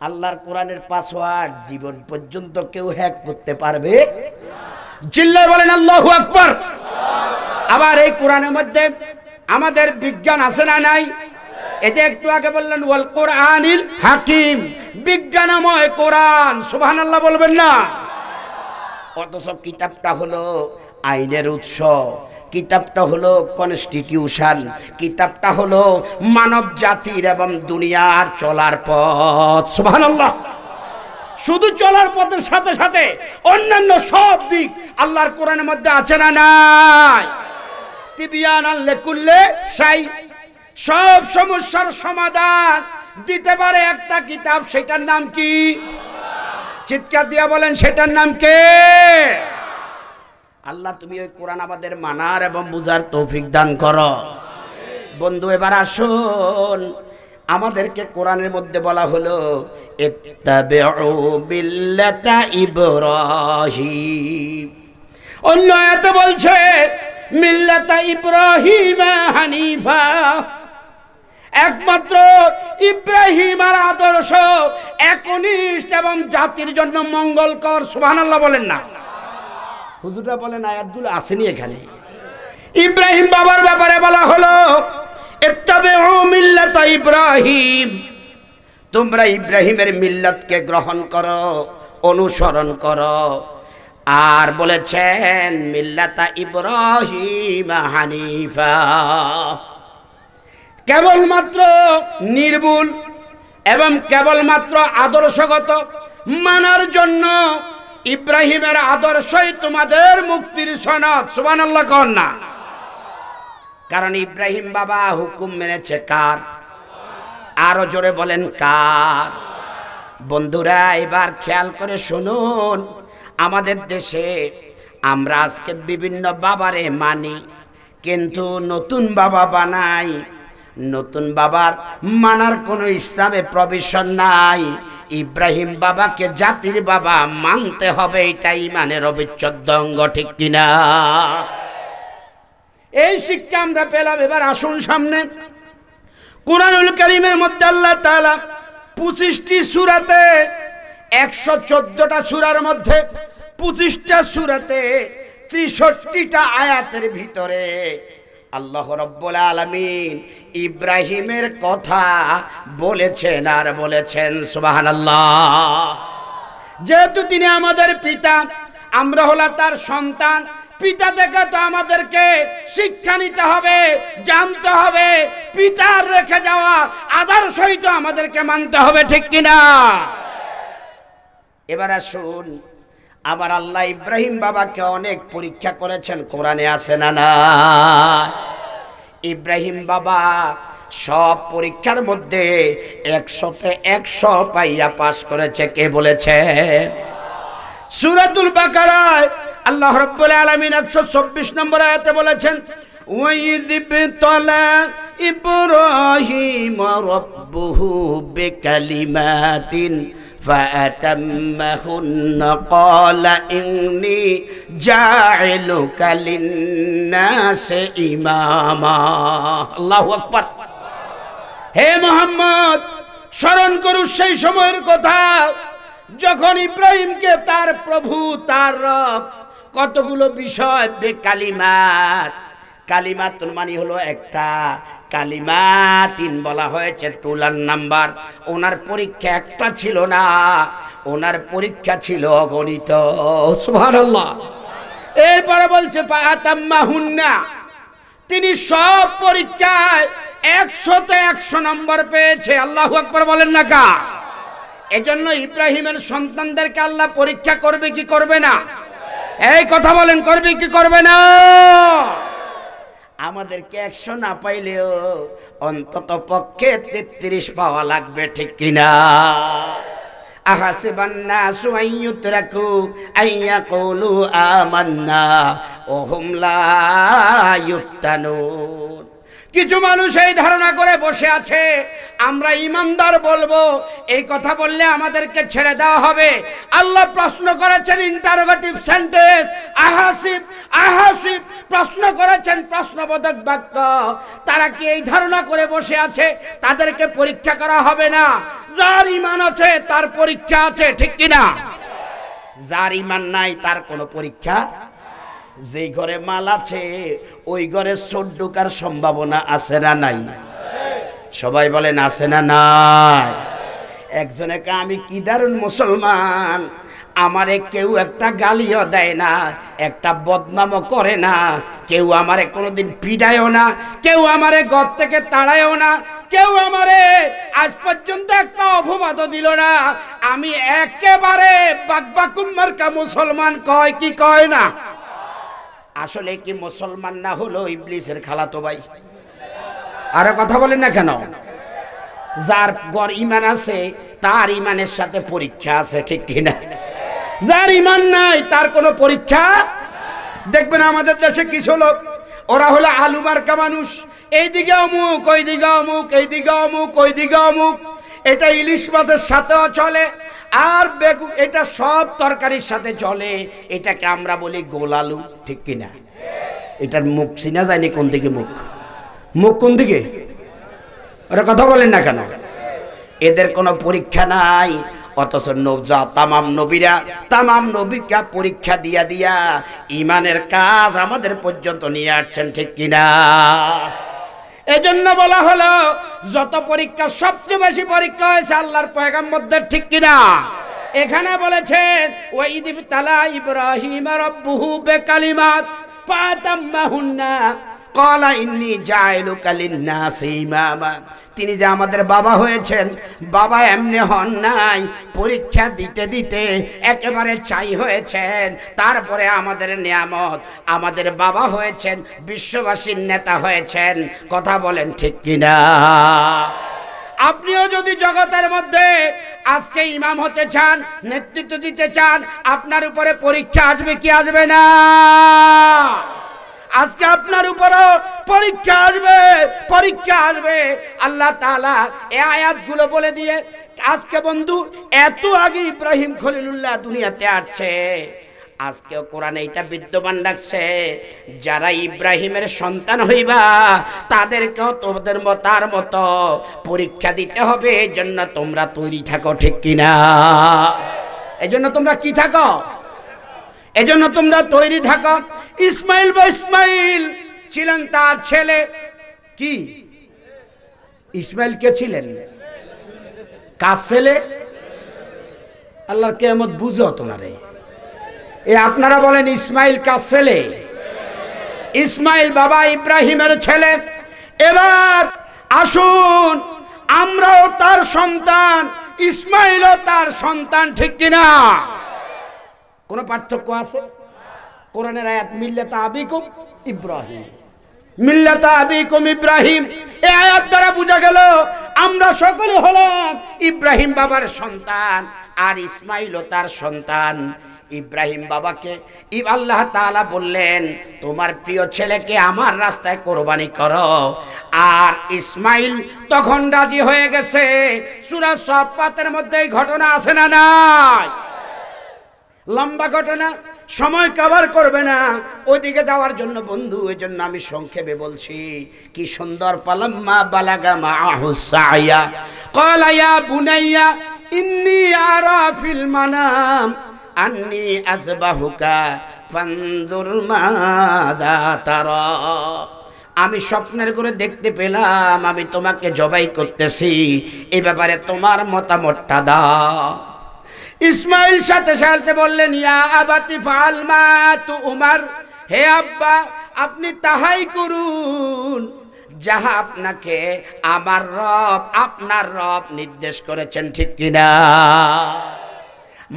আল্লাহর কোরআনের পাসওয়ার্ড জীবন পর্যন্ত কেউ হ্যাক করতে পারবে না। জিল্লায় বলেন আল্লাহু আকবার। আবার এই কোরআনের মধ্যে আমাদের বিজ্ঞান আছে না নাই? এতে একটু আগে বললেন ওয়াল কোরআনিল হাকিম, বিজ্ঞানময় কোরআন। সুবহানাল্লাহ বলবেন না? অথচ কিতাবটা হলো আইনের উৎস, কিতাবটা হলো কনস্টিটিউশন, কিতাবটা হলো মানব জাতির এবং দুনিয়ার চলার পথ। সুবহানাল্লাহ। শুধু চলার পথের সাথে সাথে অন্যান্য সব দিক আল্লাহর কোরআনের মধ্যে আছে না নাই? তিবিয়ানাল লিকুল্লি শাই, সব সমস্যার সমাধান দিতে পারে একটা কিতাব। সেটার নাম কি? চিৎকার দিয়া বলেন সেটার নাম কে? আল্লাহ তুমি ওই কোরআন আমাদের মানার এবং বুঝার তৌফিক দান করো। বন্ধু এবার আসুন, আমাদেরকে কোরআনের মধ্যে বলা হলো ইত্তাবিউ মিল্লাতা ইব্রাহিম, অন্য আয়াতে বলছে মিল্লাতা ইব্রাহিম হানিফা, একমাত্র ইব্রাহিমের আদর্শ একনিষ্ঠ এবং জাতির জন্য মঙ্গলকর। সুবহানাল্লাহ বলেন না? হুজুররা বলেন আয়াতগুলো আসেনি এখানে। ইব্রাহিম বাবার ব্যাপারে বলা হলো ইত্তাবিউ মিল্লাতা ইব্রাহিম, তোমরা ইব্রাহিমের মিল্লাতকে গ্রহণ করো, অনুসরণ করো। আর বলেছেন মিল্লাতা ইব্রাহিম হানিফা, কেবলমাত্র নির্ভুল এবং কেবলমাত্র আদর্শগত মানার জন্য ইব্রাহিমের আদর্শই তোমাদের মুক্তির সনদ। সুবহানাল্লাহ কর না? কারণ ইব্রাহিম বাবা হুকুম মেনেছে কার? আরো জোরে বলেন কার? বন্ধুরা এবার খেয়াল করে শুনুন, আমাদের দেশে আমরা আজকে বিভিন্ন বাবারে মানি, কিন্তু নতুন বাবা বানাই, নতুন বাবার মানার কোনো ইসলামে প্রভিশন নাই। ইব্রাহিম বাবাকে জাতির বাবা মানতে হবে, এটা ইমানের অবিচ্ছেদ্য অঙ্গ, ঠিক কিনা? এই শিক্ষা আমরা পেলাম। এবার আসুন সামনে, কুরআনুল কারীমের মধ্যে আল্লাহ তাআলা পঁচিশটি সূরাতে একশো চোদ্দটা সূরার মধ্যে পঁচিশটা সূরাতে ত্রিষট্টিটা আয়াতের ভিতরে আল্লাহ রাব্বুল আলামিন ইব্রাহিমের কথা বলেছেন আর বলেছেন। সুবহানাল্লাহ। যেহেতু তিনি আমাদের পিতা, আমরা হলাম তার সন্তান, পিতা থেকে তো আমাদেরকে শিক্ষা নিতে হবে, জানতে হবে, পিতার রেখে যাওয়া আদর্শই তো আমাদেরকে মানতে হবে, ঠিক কিনা? এবার আসুন, আবার আল্লাহ ইব্রাহিম বাবাকে অনেক পরীক্ষা করেছেন, কোরআনে আছে না না? ইব্রাহিম বাবা সব পরীক্ষার মধ্যে একশোতে একশো পাইয়া পাশ করেছে, কে বলেছে? সূরাতুল বাকারায় আল্লাহ রাব্বুল আলামিন একশো চব্বিশ নম্বর আয়াতে বলেছেন, ওয়াইযিবতালা ইব্রাহিম রাব্বুহু বিকালিমাতিন ফাতাম্মাহুন্না ক্বালা ইন্নী জা'ইলুকা লিন-নাসি ইমামা। আল্লাহু আকবার। হে মুহাম্মদ, স্মরণ করু সেই সময়ের কথা যখন ইব্রাহিমকে তার প্রভু, তার রব কতগুলো বিষয়, কালিমাত, কালিমাতুন মানে হলো একটা, কালিমাতিন বলা হয়েছে টুলার নাম্বার। ওনার পরীক্ষা একটা ছিল না, ওনার পরীক্ষা ছিল অগণিত। সুবহানাল্লাহ। এরপরে বলছে ফাতাম্মাহুন্না, তিনি সব পরীক্ষায় একশোতে একশো নম্বর পেয়েছে। আল্লাহু আকবার বলেন না কা? এজন্য ইব্রাহিমের সন্তানদেরকে আল্লাহ পরীক্ষা করবে কি করবে না? এই কথা বলেন, করবে কি করবে না? আমাদেরকে একশো না পাইলেও অন্তত পক্ষে তেত্রিশ পাওয়া লাগবে, ঠিক কিনা? আহাসিবান নাসু আইয়ুতরাকু আইয়াকুলু আমান্না ওয়া হুম লা ইফতানুন। কিছু মানুষ এই ধারণা করে বসে আছে আমরা ইমানদার বলবো, এই কথা বললে আমাদেরকে ছেড়ে দেওয়া হবে। আল্লাহ প্রশ্ন করেছেন ইন্টারোগেটিভ সেন্টেন্স, আহাসিব আহাসিব প্রশ্ন করেছেন প্রশ্নবোধক বাক্য। তারা কি এই ধারণা করে বসে আছে তাদেরকে পরীক্ষা করা হবে না? যার ইমান আছে তার পরীক্ষা আছে, ঠিক কিনা? যার ইমান নাই তার কোনো পরীক্ষা। যে ঘরে মাল আছে ওই ঘরে চোর ঢোকার সম্ভাবনা আছে না নাই? সবাই বলেন আছে না নাই? একজনে কা আমি কি দারুণ মুসলমান, আমারে কেউ একটা গালিও দেয় না, একটা বদনামও করে না, কেউ আমারে কোনোদিন পিটায়ও না, কেউ আমারে ঘর থেকে তাড়ায়ও না, কেউ আমারে আজ পর্যন্ত একটা অপবাদও দিল না, আমি একেবারে বাকবাকুম মার্কা মুসলমান, কয় কি কয় না? আসলে কি মুসলমান না হলো ইবলিসের খালাতো ভাই? আরো কথা বলেন না কেন? যার গড় ইমান আছে তার ইমানের সাথে পরীক্ষা আছে, ঠিক কিনা? যার ইমান নাই তার কোনো পরীক্ষা। দেখবেন আমাদের দেশে কিছু লোক, ওরা হলো আলু মার্কা মানুষ, এইদিকে অমুক, ওইদিকে অমুক, এইদিকে অমুক, ওইদিকে অমুক, এটা ইলিশ মাছের সাথেও চলে, আর বেগুন, এটা সব তরকারির সাথে চলে, এটাকে আমরা বলি গোলালু, ঠিক কিনা? এটার মুখ চিনা যায়নি কোন দিকে, মুখ মুখ কোন দিকে, ওরা কথা বলেন না কেন? এদের কোনো পরীক্ষা নাই, অথচ নবজা তামাম নবীরা তামাম নবীকে পরীক্ষা দিয়া দিয়া ইমানের কাজ আমাদের পর্যন্ত নিয়ে আসছেন, ঠিক কিনা? এজন্য বলা হলো যত পরীক্ষা সবচেয়ে বেশি পরীক্ষা হয়েছে আল্লাহর পয়গম্বরদের, ঠিক কিনা? এখানে বলেছেন ওয়াইযিবতালা ইব্রাহিম রাব্বুহু বিকালিমাত ফাতাম্মাহুন্না ক্বালা ইন্নী জা'ইলুকা লিন-নাসি ইমামা। তিনি যে আমাদের বাবা হয়েছেন, বাবা এমনি হন নাই, পরীক্ষা দিতে দিতে একেবারে চাই হয়েছেন, তারপরে আমাদের নিয়ামত, আমাদের বাবা হয়েছেন, বিশ্ববাসীর নেতা হয়েছেন, কথা বলেন ঠিক কিনা? আপনিও যদি জগতের মধ্যে আজকে ইমাম হতে চান, নেতৃত্ব দিতে চান, আপনার উপরে পরীক্ষা আসবে কি আসবে না? আজকে আপনার উপরও পরীক্ষা আসবে, পরীক্ষা আসবে। আল্লাহ তাআলা এই আয়াতগুলো বলে দিয়ে আজকে বন্ধু এত আগে ইব্রাহিম খলিলুল্লাহ দুনিয়াতে আসছে, আজকেও কোরআনে এটা বিদ্যমান রাখছে, যারা ইব্রাহিমের সন্তান হইবা তাদেরকেও তোমাদের মতার মতো পরীক্ষা দিতে হবে, এই জন্য তোমরা তৈরি থাকো, ঠিক কিনা? এই জন্য তোমরা কি থাকো? এজন্য তোমরা তৈরি থাকো। ইসমাইল বা ইসমাইল ছিলেন তার ছেলে। কি ইসমাইল কে ছিলেন? কার ছেলে? আল্লাহর কেয়ামত বুঝো তোনারে। এ আপনারা বলেন ইসমাইল কার ছেলে? ইসমাইল বাবা ইব্রাহিমের ছেলে। এবার আসুন আমরাও তার সন্তান, ইসমাইলও তার সন্তান, ঠিক কিনা? কোন পার্থক্য আছে? কোরআনের আয়াত মিল্লাতা আবিকুম ইব্রাহিম, মিল্লাতা আবিকুম ইব্রাহিম। এই আয়াত দ্বারা বোঝা গেল আমরা সকলে হলাম ইব্রাহিম বাবার সন্তান, আর ইসমাইলও তার সন্তান। ইব্রাহিম বাবাকে আল্লাহ তাআলা বললেন, তোমার প্রিয় ছেলেকে আমার রাস্তায় কোরবানি করো। আর ইসমাইল তখন রাজি হয়ে গেছে। সূরা সাফফাতের মধ্যে এই ঘটনা আছে না নাই? লম্বা ঘটনা, সময় কভার করবে না, ওইদিকে যাওয়ার জন্য বন্ধু, এই জন্য আমি সংক্ষেপে বলছি। কি সুন্দর! পালাম্মা বালাগা মাআহু সাআয়া ক্বালা ইয়া বুনাইয়া ইন্নী আরা ফিল মানাম আন্নী আযবাহুকা ফানজুর মাযা তারা। আমি স্বপ্নের ঘরে দেখতে পেলাম আমি তোমাকে জবাই করতেছি, এই ব্যাপারে তোমার মতামতটা দাও। ইসমাইল সাথে সাথে বললেন, ইয়া আবাতি ফাল মা তুমার, হে আব্বা আপনি তাহাই করুন যাহা আপনাকে আমার রব, আপনার রব নির্দেশ করেছেন, ঠিক কিনা?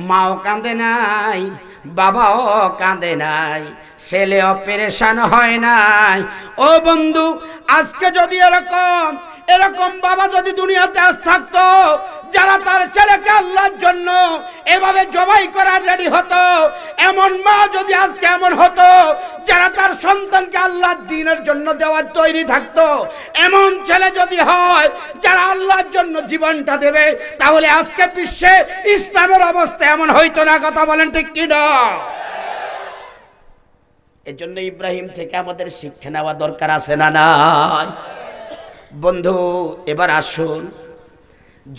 মাও কাঁদে নাই, বাবাও কাঁদে নাই, ছেলেও পেরেশান হয় নাই। ও বন্ধু, আজকে যদি এরকম এরকম বাবা যদি দুনিয়াতে আজ থাকতো, যারা তার ছেলেকে আল্লাহর জন্য এভাবে জবাই করার রেডি হতো, এমন মা যদি আজকে এমন হতো যারা তার সন্তানকে আল্লাহর দ্বীনের জন্য দেওয়ার তৈরি থাকতো, এমন ছেলে যদি হয় যারা আল্লাহর জন্য জীবনটা দেবে, তাহলে আজকে বিশ্বে ইসলামের অবস্থা এমন হইতো না। কথা বলেন ঠিক কি না? এজন্য ইব্রাহিম থেকে আমাদের শিক্ষা নেওয়া দরকার আছে না না? বন্ধু, এবার আসুন,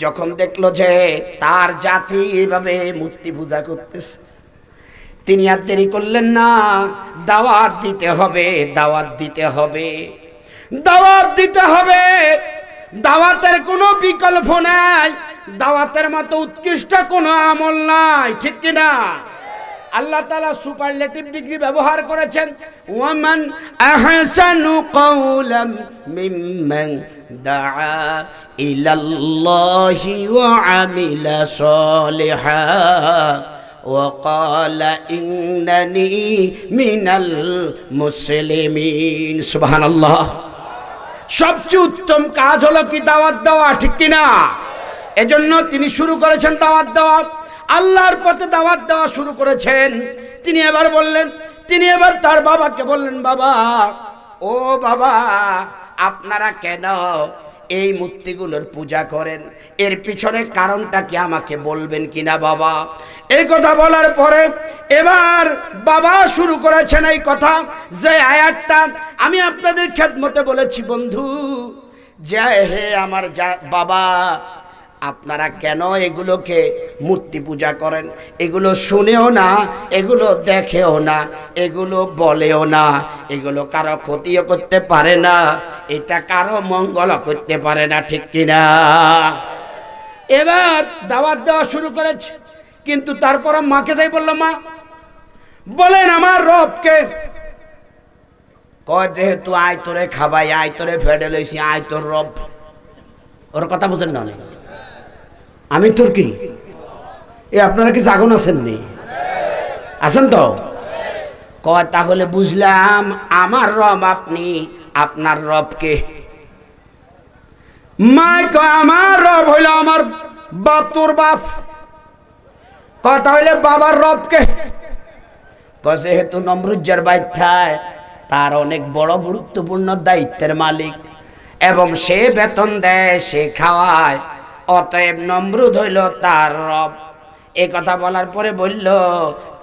যখন দেখলো যে তার জাতি এভাবে মূর্তি পূজা করতেছে, তিনি আর দেরি করলেন না, দাওয়াত দিতে হবে, দাওয়াত দিতে হবে, দাওয়াত দিতে হবে। দাওয়াতের কোনো বিকল্প নাই, দাওয়াতের মতো উৎকৃষ্ট কোনো আমল নাই, ঠিক কিনা? আল্লাহ তাআলা সুপারলেটিভ ডিগ্রি ব্যবহার করেছেন, ওয়ামান আহসানু কওলাম মিম্মান দাআ ইলাল্লাহি ওয়া আমিলা সলিহা ওয়া ক্বালা ইন্নানি মিনাল মুসলিমিন। সুবহানাল্লাহ। সবচেয়ে উত্তম কাজ হলো কি? দাওয়াত দেওয়া, ঠিক কি না? এজন্য তিনি শুরু করেছেন দাওয়াত দেওয়া, আল্লাহর পথে দাওয়াত দেওয়া শুরু করেছেন। তিনি এবার বললেন, তিনি এবার তার বাবাকে বললেন, বাবা ও বাবা আপনারা কেন এই মূর্তিগুলোর পূজা করেন, এর পিছনে কারণটা কি আমাকে বলবেন কিনা বাবা? এই কথা বলার পরে এবার বাবা শুরু করেছেন এই কথা, যে আয়াতটা আমি আপনাদের খেদমতে বলেছি বন্ধু, যে হে আমার বাবা আপনারা কেন এগুলোকে মূর্তি পূজা করেন? এগুলো শুনেও না, এগুলো দেখেও না, এগুলো বলেও না, এগুলো কারো ক্ষতিও করতে পারে না, এটা কারো মঙ্গলও করতে পারে না, ঠিক কিনা? এবার দাওয়াত দেওয়া শুরু করেছে, কিন্তু তারপর মাকে যাই বললো, মা বলেন আমার রবকে, কয় যেহেতু আয় তোরে খাবাই, আয় তোরে ফেডে লইছি, আয় তোর রব। ওর কথা বুঝেন না? আমি তোর কি এ, আপনারা কি জাগন আছেন নি? আছেন তো? কয় তাহলে বুঝলাম আমার রব আপনি, আপনার রবকে? মা কয় আমার রব হইল আমার বাপ, তোর বাপ। কয় তাহলে বাবার রবকে? কয় যেহেতু নমরুজ্জার বাচ্চায় তার অনেক বড় গুরুত্বপূর্ণ দায়িত্বের মালিক, এবং সে বেতন দেয়, সে খাওয়ায়, অতএব নমরুদ হইল তার রব। এ কথা বলার পরে বলল,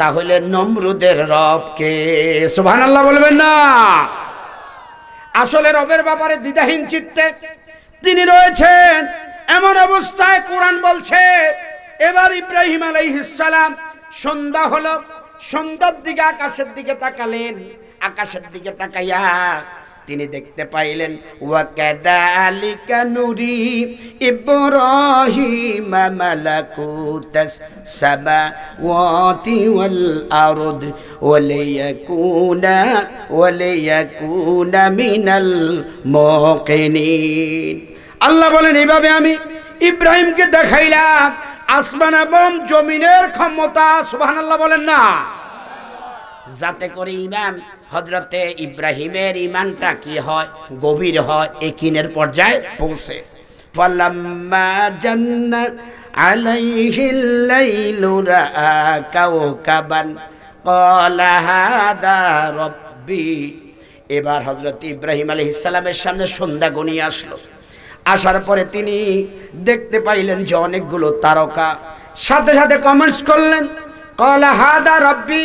তাহলে নমরুদের রব কে? সুবহানাল্লাহ বলবেন না? আসলে রবের ব্যাপারে দ্বিধাহীন চিত্তে তিনি রয়েছেন, এমন অবস্থায় কোরআন বলছে। এবার ইব্রাহিম আলাইহিস সালাম, সন্ধ্যা হলো, সন্ধ্যার দিকে আকাশের দিকে তাকালেন, আকাশের দিকে তাকাইয়া তিনি দেখতে পাইলেন ওয়াকাযালিকা নুরি ইব্রাহিম মালাকুতাস সামাওয়াতি ওয়াল আরদ ওয়ালিয়াকুনা ওয়ালিয়াকুনা মিনাল মুকিনিন। আল্লাহ বলেন এইভাবে আমি ইব্রাহিমকে দেখাইলাম আসমান এবং জমিনের ক্ষমতা। সুবহানাল্লাহ বলেন না, যাতে করে ইমান হযরতে ইব্রাহিমের ইমানটা কি হয়, গভীর হয়, ইয়াকিনের পর্যায়ে পৌঁছে। ফালাম্মা জান্না আলাইহিল লাইলু রাআ কাওকাবান ক্বালা হাযা রাব্বি। এবার হযরত ইব্রাহিম আলাইহিস সালামের সামনে সন্ধ্যা ঘনিয়ে আসলো। আসার পরে তিনি দেখতে পাইলেন যে অনেকগুলো তারকা। সাথে সাথে কমেন্টস করলেন ক্বালা হাযা রাব্বি,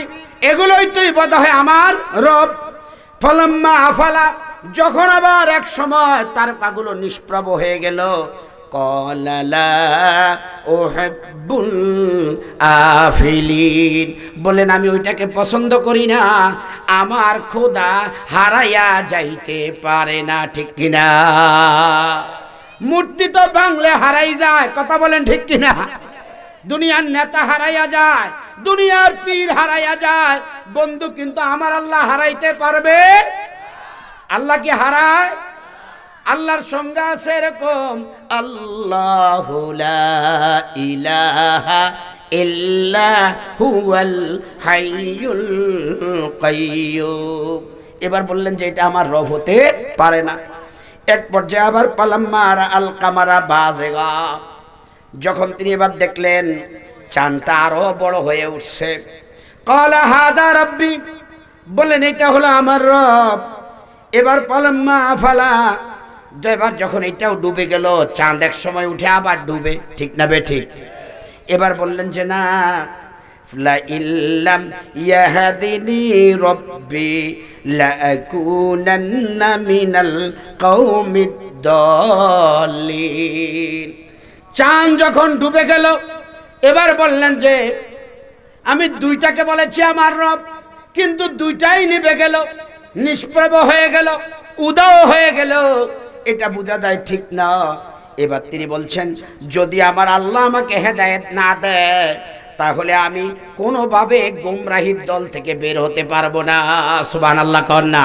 এগুলোই তুই বোধ হয় আমার রব। ফলাম্মা আফালা, যখন আবার এক সময় তারকাগুলো নিষ্প্রভ হয়ে গেল। ক্বালা লা উহিব্বুল আফিলিন, বলেন আমি ওইটাকে পছন্দ করি না, আমার খোদা হারাইয়া যাইতে পারে না। ঠিক কিনা? মূর্তি তো ভাঙলে হারাই যায়, কথা বলেন ঠিক কিনা? দুনিয়ার নেতা হারাইয়া যায়, দুনিয়ার পীর হারাইয়া যায় বন্ধু, কিন্তু আমার আল্লাহ হারাইতে পারবে? আল্লাহ কি হারায়? আল্লাহর সংজ্ঞা আছে এরকম, আল্লাহু লা ইলাহা ইল্লা হুয়াল হাইয়ুল কাইয়্যুম। এবার বললেন যে এটা আমার রব হতে পারে না। এক পর্যায়ে আবার পালাম্মা আল কামারা বাযিগা, যখন তিনি এবার দেখলেন চাঁদটা আরো বড় হয়ে উঠছে। ক্বালা হাযা রাব্বি, বলেন এটা হলো আমার রব। এবার পালাম্মা আফালা, এবার যখন এটাও ডুবে গেল, চাঁদ এক সময় উঠে আবার ডুবে, ঠিক না বে ঠিক? এবার বললেন যে না, লা ইল্লাম ইয়াহদিনি রাব্বি লা আকুনান্না মিনাল কওমিদ দাল্লিন। চাঁদ যখন ডুবে গেল, এবার বললেন যে আমি দুইটাকে বলেছি আমার রব, কিন্তু দুইটাই নিভে গেল, নিষ্প্রভ হয়ে গেল, উদাও হয়ে গেল, এটা বোঝা যায় ঠিক না। এবার তিনি বলছেন যদি আমার আল্লাহ আমাকে হেদায়েত না দেয় তাহলে আমি কোনোভাবে গুমরাহির দল থেকে বের হতে পারবো না। সুবহানাল্লাহ কর না।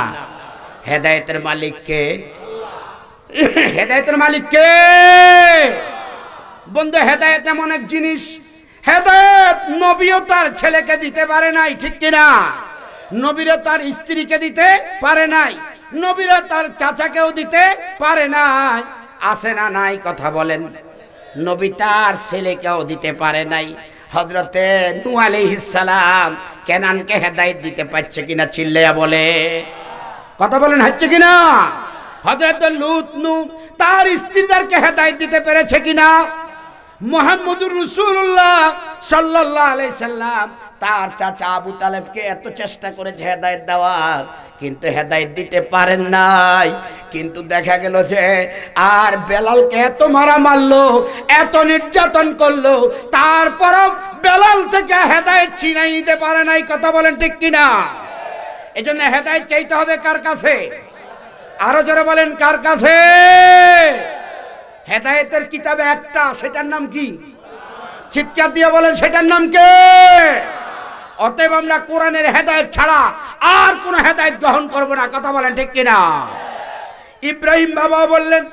হেদায়েতের মালিককে, হেদায়েতের মালিককে বন্ধু, হেদায়েত এমন এক জিনিস, হেদায়েত নবীও তার ছেলেকে দিতে পারে নাই, ঠিক কিনা? নবীরা তার স্ত্রীকে দিতে পারে নাই, নবীরা তার চাচাকেও দিতে পারে নাই। আছে না নাই? কথা বলেন। নবী তার ছেলেকেও দিতে পারে নাই। হযরতে নূহ আলাইহিস সালাম কেনানকে হেদায়েত দিতে পারছে কিনা চিল্লায়া বলে, কথা বলেন হচ্ছে কিনা? হযরত লূত নূ তার স্ত্রীদেরকে হেদায়েত দিতে পেরেছে কিনা? মুহাম্মাদুর রাসূলুল্লাহ সাল্লাল্লাহু আলাইহি সাল্লাম তার চাচা আবু তালেবকে এত চেষ্টা করেছে হেদায়েত দেওয়ার, কিন্তু হেদায়েত দিতে পারেন নাই। কিন্তু দেখা গেল যে আর বেলালকে এত মারা মারলো, এত নির্যাতন করলো, তারপরও বেলাল থেকে হেদায়েত ছিনাই নিতে পারে নাই। কথা বলেন ঠিক কিনা? এই জন্য হেদায়েত চাইতে হবে কার কাছে? আরো জোরে বলেন কার কাছে? হেদায়েতের কিতাবে একটা, সেটার নাম কি? চিৎকার দিয়ে বলেন সেটার নাম কে? অতএব আমরা কোরআনের হেদায়েত ছাড়া আর কোন হেদায়েত গ্রহণ করবো না। কথা বলেন ঠিক কিনা? ইব্রাহিম বাবা বললেন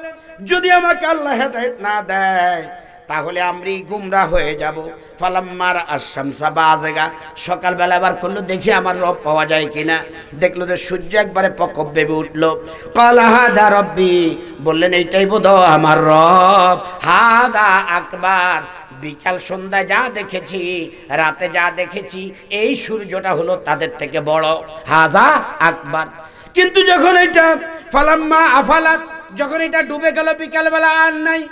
যদি আমাকে আল্লাহ হেদায়েত না দেয় তাহলে আমরা গুমরা হয়ে যাব। ফালাম্মার আশামসা বাযিগা, সকালবেলা আবার করলো দেখি আমার রব পাওয়া যায় কিনা। দেখলো যে সূর্য একবারে প্রকোপ বেবে উঠলো। ক্বালা হাযা রাব্বি, বললেন এইটাই বোধহয় আমার রব। হাযা আকবার, বিকাল সন্ধ্যায় যা দেখেছি, রাতে যা দেখেছি, এই সূর্যটা হলো তাদের থেকে বড়। হাযা আকবার। কিন্তু যখন এটা ফালাম্মা আফালাত, যখন এটা ডুবে গেল বিকালবেলা আর নাই।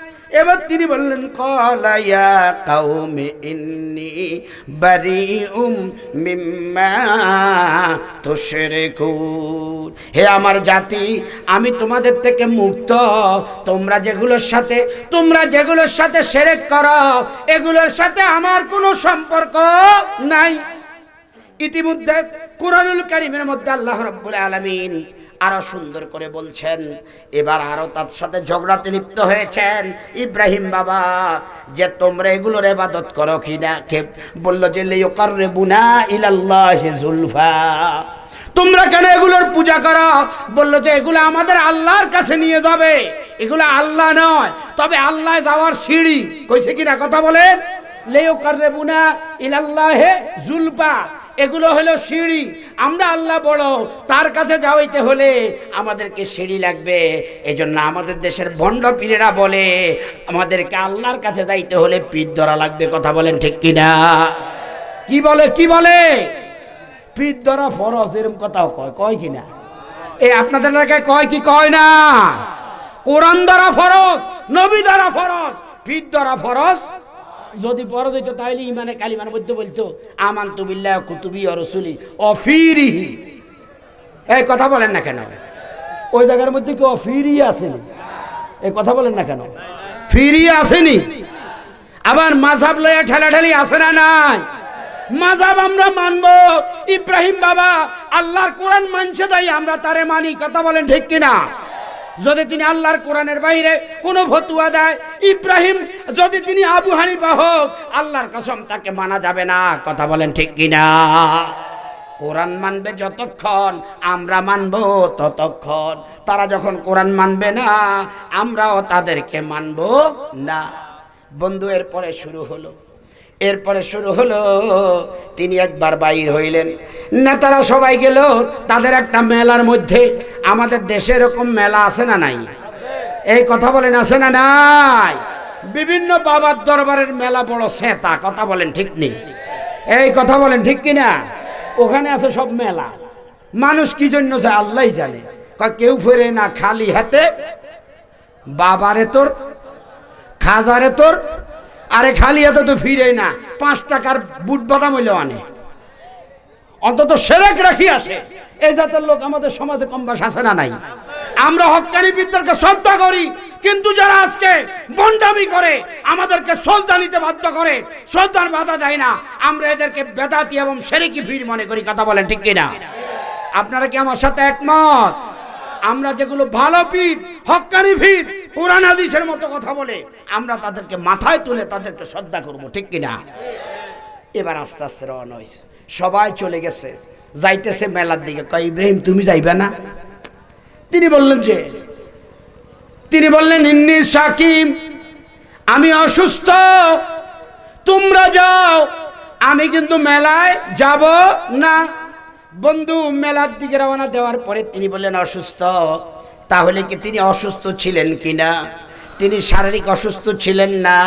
এবার তিনি বললেন ক্বালা ইয়া কাওমি ইন্নী বারিউম মিম্মা তুশরিকুন, হে আমার জাতি আমি তোমাদের থেকে মুক্ত, তোমরা যেগুলোর সাথে তোমরা যেগুলোর সাথে শিরক করো এগুলোর সাথে আমার কোনো সম্পর্ক নাই। ইতিমধ্যে কুরআনুল কারীমের মধ্যে আল্লাহ রাব্বুল আলামিন আরো সুন্দর করে বলছেন। এবার আরো তার সাথে ঝগড়াতে লিপ্ত হয়েছেন ইব্রাহিম বাবা, যে তোমরা এগুলোর ইবাদত করো কিনা। কে বলল যে লিইউকাররিবুনা ইলাল্লাহি যুলফা, তোমরা কেন এগুলোর পূজা করো? বললো যে এগুলো আমাদের আল্লাহর কাছে নিয়ে যাবে, এগুলো আল্লাহ নয়, তবে আল্লাহ যাওয়ার সিঁড়ি। কইছে কিনা কথা বলেন, লিইউকাররিবুনা ইলাল্লাহি যুলফা, এগুলো হলো সিঁড়ি, আমরা আল্লাহ বড়, তার কাছে যাওয়াইতে হলে আমাদেরকে সিঁড়ি লাগবে। এজন্য আমাদের দেশের ভণ্ড পীরেরা বলে আমাদেরকে আল্লাহর কাছে যাইতে হলে পীর ধরা লাগবে। কথা বলেন ঠিক কিনা? কি বলে কি বলে পীর ধরা ফরজ, এরকম কথাও কয় কয় কিনা? এ আপনাদের এলাকায় কয় কি কয় না? কোরআন ধরা ফরজ, নবী ধরা ফরজ, পীর ধরা ফরজ। যদি ফরজ হইতো তাইলে ইমানে কালিমার মধ্যে বলতো আমানতু বিল্লাহি ওয়া কুতুবিহি ওয়া রাসূলিহি ওয়া ফিরিহি। এই কথা বলেন না কেন? ওই জায়গার মধ্যে কি অফিরি আসেনি? এই কথা বলেন না কেন? ফিরি আসেনি? আবার মাযহাব লয়া ঠেলাঠেলি আসে না? নাই, মাযহাব আমরা মানবো। ইব্রাহিম বাবা আল্লাহর কোরআন মানছে, তাই আমরা তারে মানি। কথা বলেন ঠিক কিনা? যদি তিনি আল্লাহর কোরআনের বাইরে কোনো ফতুয়া দেয়, ইব্রাহিম যদি তিনি আবু হানিফা হোক, আল্লাহর কসম তাকে মানা যাবে না। কথা বলেন ঠিক কিনা? কোরআন মানবে যতক্ষণ আমরা মানব ততক্ষণ, তারা যখন কোরআন মানবে না আমরাও তাদেরকে মানব না। বন্ধু, এরপরে শুরু হলো এরপরে শুরু হলো তিনি একবার বাইর হইলেন, নেতারা সবাই গেল তাদের একটা মেলার মধ্যে। আমাদের দেশে এরকম মেলা আছে না নাই? এই কথা বলেন, আছে না নাই? বিভিন্ন বাবার দরবারের মেলা বড় সেতা। কথা বলেন ঠিক নেই? এই কথা বলেন ঠিক কিনা? ওখানে আছে সব মেলা। মানুষ কি জন্য যায় আল্লাহ জানে, কেউ ফেরে না খালি হাতে। বাবারে তোর, খাজারে তোর, আরে খালি হাতে তো ফিরে না, পাঁচ টাকার বুট বাদাম হইলেও আনে, অন্তত সেরেক রাখি আসে। এই জাতের লোক আমাদের সমাজে কম বাস আছে না নাই? আমরা হকানি বিদ্যাকে শ্রদ্ধা করি, কিন্তু যারা আজকে বন্ডামি করে আমাদেরকে শ্রদ্ধা নিতে বাধ্য করে, শ্রদ্ধার বাধা দেয় না, আমরা এদেরকে বেদাতি এবং সেরেকি ভিড় মনে করি। কথা বলেন ঠিক কিনা? আপনারা কি আমার সাথে একমত? আমরা যেগুলো ভালো পীর, হকানি পীর, কোরআন হাদিসের মতো কথা বলে, আমরা তাদেরকে মাথায় তুলে তাদেরকে শ্রদ্ধা করবো। ঠিক কিনা? এবার আস্তে আস্তে রওনা হয়েছে, সবাই চলে গেছে, যাইতেছে মেলার দিকে। কয় ইব্রাহিম তুমি যাইবে না? তিনি বললেন যে তিনি বললেন ইন্নি সাকিম, আমি অসুস্থ, তোমরা যাও, আমি কিন্তু মেলায় যাব না। বন্ধু, মেলার দিকে রওনা দেওয়ার পরে তিনি বললেন অসুস্থ। তাহলে কি তিনি অসুস্থ ছিলেন কিনা? তিনি শারীরিক অসুস্থ ছিলেন না,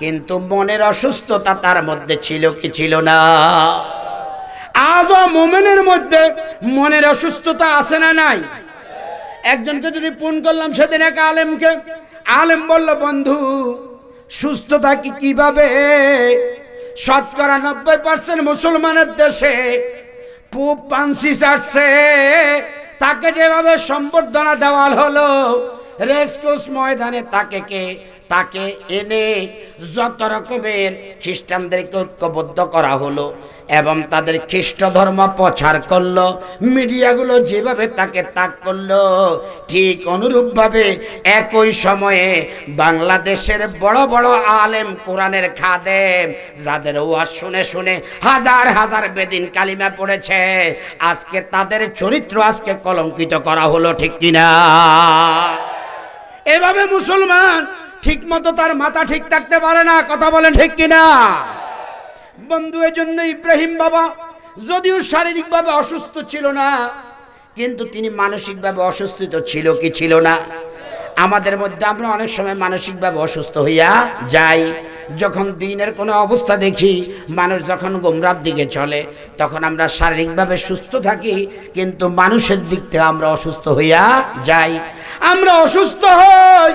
কিন্তু মনের অসুস্থতা তার মধ্যে ছিল কি ছিল না? আজও মোমেনের মধ্যে মনের অসুস্থতা আছে না নাই? একজনকে যদি ফোন করলাম সেদিন, এক আলেমকে, আলেম বলল বন্ধু সুস্থতা কি কিভাবে? শতকরা নব্বই পার্সেন্ট মুসলমানের দেশে পুপ পানসি চাটছে, তাকে যেভাবে সম্বর্ধনা দেওয়া হলো রেসকোর্স ময়দানে, তাকে কে তাকে এনে যত রকমের খ্রিস্টানদেরকে ঐক্যবদ্ধ করা হলো এবং তাদের খ্রিস্ট ধর্ম প্রচার করলো, মিডিয়াগুলো যেভাবে তাকে তাক করলো, ঠিক অনুরূপভাবে একই সময়ে বাংলাদেশের বড় বড় আলেম, কোরআনের খাদেম, যাদের ওয়াজ শুনে শুনে হাজার হাজার বেদিন কালিমা পড়েছে, আজকে তাদের চরিত্র আজকে কলঙ্কিত করা হলো। ঠিক কিনা? এভাবে মুসলমান ঠিক মতো তার মাথা ঠিক থাকতে পারে না। কথা বলেন ঠিক কিনা? বন্ধু, এর জন্য ইব্রাহিম বাবা যদিও শারীরিকভাবে অসুস্থ ছিল না, কিন্তু তিনি মানসিকভাবে অসুস্থ তো ছিল কি ছিল না? আমাদের মধ্যে আমরা অনেক সময় মানসিকভাবে অসুস্থ হইয়া যাই, যখন দিনের কোনো অবস্থা দেখি মানুষ যখন গোমরার দিকে চলে, তখন আমরা শারীরিকভাবে সুস্থ থাকি, কিন্তু মানুষের দিক থেকে আমরা অসুস্থ হইয়া যাই। আমরা অসুস্থ হই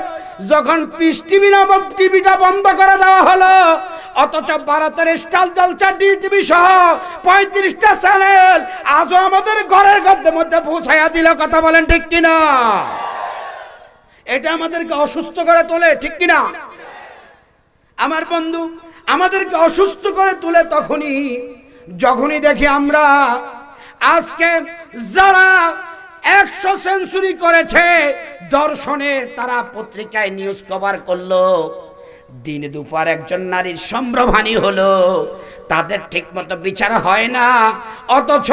যখন পিস টিভি নামক টিভিটা বন্ধ করে দেওয়া হলো, অথচ ভারতের স্টার জলসা ডি টিভি সহ পঁয়ত্রিশটা চ্যানেল আজও আমাদের ঘরের ঘরের মধ্যে পৌঁছাইয়া দিল। কথা বলেন ঠিক কিনা? এটা আমাদেরকে অসুস্থ করে তোলে। ঠিক কিনা আমার বন্ধু? আমাদেরকে অসুস্থ করে তোলে তখনই, যখনই দেখি আমরা আজকে যারা একশো সেঞ্চুরি করেছে দর্শনের, তারা পত্রিকায় নিউজ কভার করলো। দিন দুপুর একজন নারীর সম্ভ্রমহানি হলো, তাদের ঠিক মতো বিচার হয় না, অথচ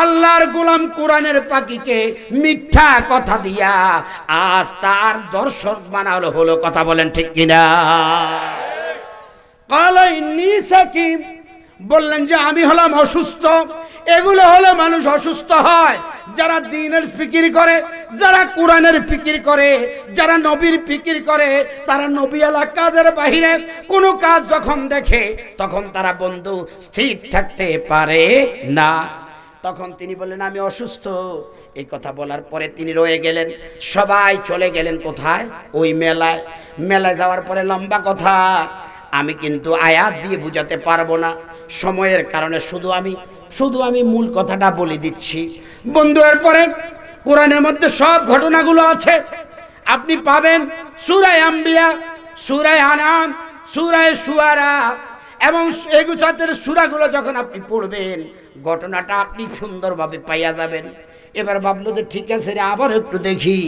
আল্লাহর গোলাম কোরআনের পাখিকে মিথ্যা কথা দিয়া আজ তার দর্শক বানালো হলো। কথা বলেন ঠিক কিনা? বললেন যে আমি হলাম অসুস্থ। এগুলো হলো মানুষ অসুস্থ হয় যারা দ্বীনের ফিকির করে, যারা কোরআনের ফিকির করে, যারা নবীর ফিকির করে। তারা নবীওয়ালা কাজের বাহিরে কোনো কাজ যখন দেখে তখন তারা বন্ধু স্থির থাকতে পারে না। তখন তিনি বললেন আমি অসুস্থ। এই কথা বলার পরে তিনি রয়ে গেলেন, সবাই চলে গেলেন। কোথায়? ওই মেলায়। মেলায় যাওয়ার পরে লম্বা কথা, আমি কিন্তু আয়াত দিয়ে বুঝাতে পারবো না সময়ের কারণে, শুধু আমি শুধু আমি মূল কথাটা বলে দিচ্ছি বন্ধু। এরপরে কোরআনের মধ্যে সব ঘটনাগুলো আছে, আপনি পাবেন সূরা আম্বিয়া, সূরা আনাম, সূরা শুআরা, এবং এগুলো জাতের সূরাগুলো যখন আপনি পড়বেন ঘটনাটা আপনি সুন্দরভাবে পাইয়া যাবেন। এবার ভাবলো যে ঠিক আছে রে, আবার একটু দেখি,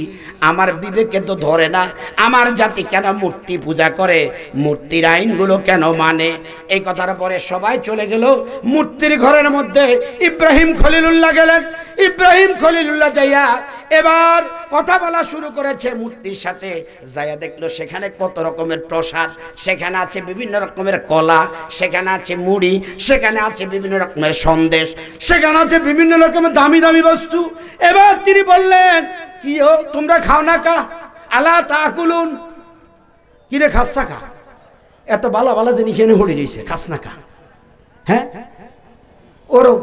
আমার বিবেকে তো ধরে না আমার জাতি কেন মূর্তি পূজা করে, মূর্তির আইনগুলো কেন মানে। এই কথার পরে সবাই চলে গেল মূর্তির ঘরের মধ্যে। ইব্রাহিম খলিলুল্লাহ গেলেন। ইব্রাহিম খলিলুল্লাহ যাইয়া এবার কথা বলা শুরু করেছে মূর্তির সাথে। যাইয়া দেখলো সেখানে কত রকমের প্রসাদ, সেখানে আছে বিভিন্ন রকমের কলা, সেখানে আছে মুড়ি, সেখানে আছে বিভিন্ন রকমের সন্দেশ, সেখানে আছে বিভিন্ন রকমের দামি দামি বস্তু। এবার তিনি বললেন কি ও তোমরা খাও না? কা আলা তাকুলুন, কিরে খাসনা খা, এত ভালো ভালো জিনিস এনে হড়ি রয়েছে খাসনা খা। হ্যাঁ ওরো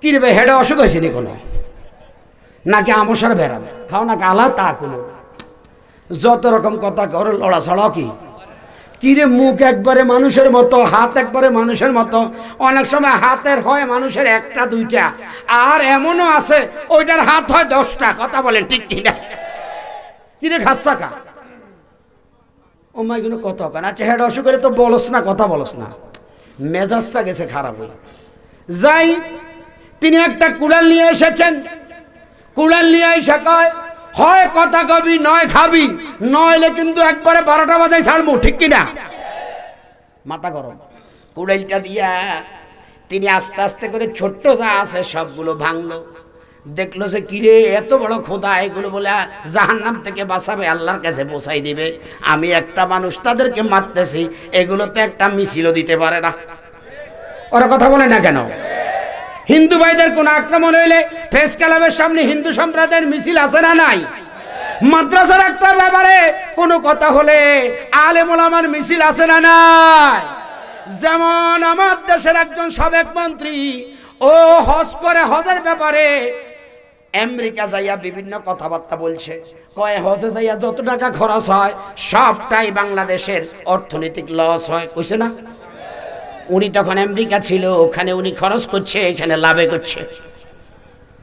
কি রে ভাই, হেডা অসুখ হয়েছে নি কোনো নাকি আমসার বেড়াল, খাও না কা আলা তাকুলুন। যত রকম কথা কর লড়াছড়া কি কিরে, মুখ একবারে মানুষের মতো, হাত একবারে মানুষের মতো, অনেক সময় হাতের হয় মানুষের একটা দুইটা, আর এমনও আছে ওইটার হাত হয় দশটা। কথা বলেন ঠিক কিনা? কিরে খাচ্ছা খা, ও মাই কোনো কথা কেন, আচ্ছা হেড অসুখ হলে তো বলস না, কথা বলস না, মেজাজটা গেছে খারাপ হয়ে যাই। তিনি একটা কুড়াল নিয়ে এসেছেন। কুড়াল নিয়ে এসে কয় হয় কথা কবি, নয় খাবি, নইলে কিন্তু একবারে বারোটা বাজায় ছাড়বো। ঠিক কিনা? মাথা গরম। কুড়াইটা দিয়া তিনি আস্তে আস্তে করে ছোট্ট যা আছে সবগুলো ভাঙলো। দেখলো যে কিরে এত বড় খোদা, এগুলো বলে জাহান্নাম থেকে বাঁচাবে, আল্লাহর কাছে পৌঁছাই দিবে। আমি একটা মানুষ তাদেরকে মারতেছি, এগুলো তো একটা মিছিলও দিতে পারে না। ওরা কথা বলে না কেন? হিন্দু ভাইদের কোন আক্রমণ হইলে প্রেস ক্লাবের সামনে হিন্দু সম্প্রদায়ের মিছিল আছে না নাই? মাদ্রাসার একটা ব্যাপারে কোনো কথা হলে আলেম ওলামার মিছিল আছে না নাই? যেমন আমার দেশের একজন সাবেক মন্ত্রী ও হজ করে, হজের ব্যাপারে আমেরিকা যাইয়া বিভিন্ন কথাবার্তা বলছে, কয় হজে যাইয়া যত টাকা খরচ হয় সবটাই বাংলাদেশের অর্থনৈতিক লস হয়। কইছে না? উনি তখন আমেরিকা ছিল, ওখানে উনি খরচ করছে, এখানে লাভে করছে।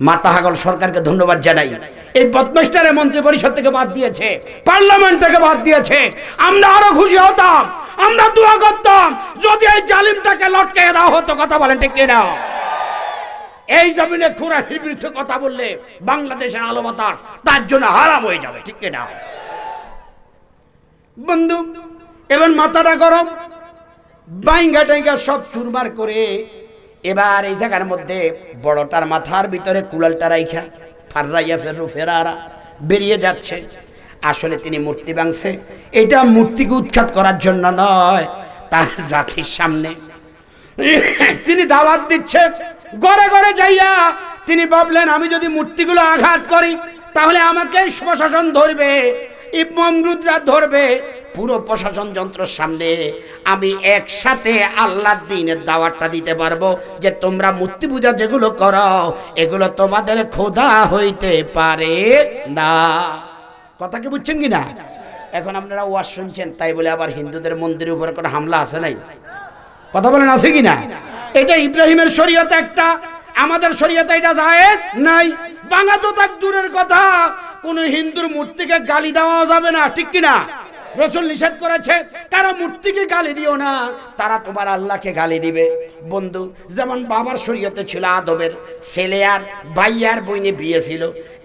মাতা হাগল সরকারকে ধন্যবাদ জানাই, এই বদমাশটারে মন্ত্রী পরিষদ থেকে বাদ দিয়েছে, পার্লামেন্ট থেকে বাদ দিয়েছে। আমরা আরো খুশি হতাম, আমরা দোয়া করতাম যদি এই জালিমটাকে লটকে দেওয়া হতো। কথা বলেন ঠিক কিনা? এই জমিনে খুরানির বিরুদ্ধে কথা বললে বাংলাদেশের আলো বাতাস তার জন্য হারাম হয়ে যাবে। ঠিক কিনা বন্ধু? এবার মাথাটা গরম, বাইঙ্গা টাইঙ্গা সব চুরমার করে এবার এই জায়গার মধ্যে বড়টার মাথার ভিতরে কুড়ালটা রাইখা ফাররাইয়া ফেরু ফেরারা বেরিয়ে যাচ্ছে। আসলে তিনি মূর্তি ভাঙছে, এটা মূর্তিকে উৎখাত করার জন্য নয়, তার জাতির সামনে তিনি দাওয়াত দিচ্ছে। ঘরে ঘরে যাইয়া তিনি ভাবলেন আমি যদি মূর্তিগুলো আঘাত করি তাহলে আমাকে প্রশাসন ধরবে, ইবমমরুদরা ধরবে, পুরো প্রশাসন যন্ত্রের সামনে আমি একসাথে আল্লাহর দ্বীনের দাওয়াতটা দিতে পারবো যে তোমরা মূর্তি পূজা যেগুলো করো এগুলো তোমাদের খোদা হইতে পারে না। কথা কি বুঝছেন কি না? এখন আপনারা ওয়াজ শুনছেন, তাই বলে আবার হিন্দুদের মন্দিরের উপরে কোনো হামলা আছে নাই? কথা বলেন আছে কি না? এটা ইব্রাহিমের শরীয়তে একটা, আমাদের শরীয়তে এটা জায়েজ নাই। বাঙা তো তাক দূরের কথা, কোনো হিন্দুর মূর্তিকে গালি দেওয়া যাবে না। ঠিক কিনা? রসুল নিষেধ করেছে, তারা মূর্তিকে গালি দিও না, তারা তোমার আল্লাহকে গালি দিবে। বন্ধু, যেমন বাবার শরীয়তে ছিল আদবের, ছেলে আর ভাইয়ার বইনে বিয়ে ছিল,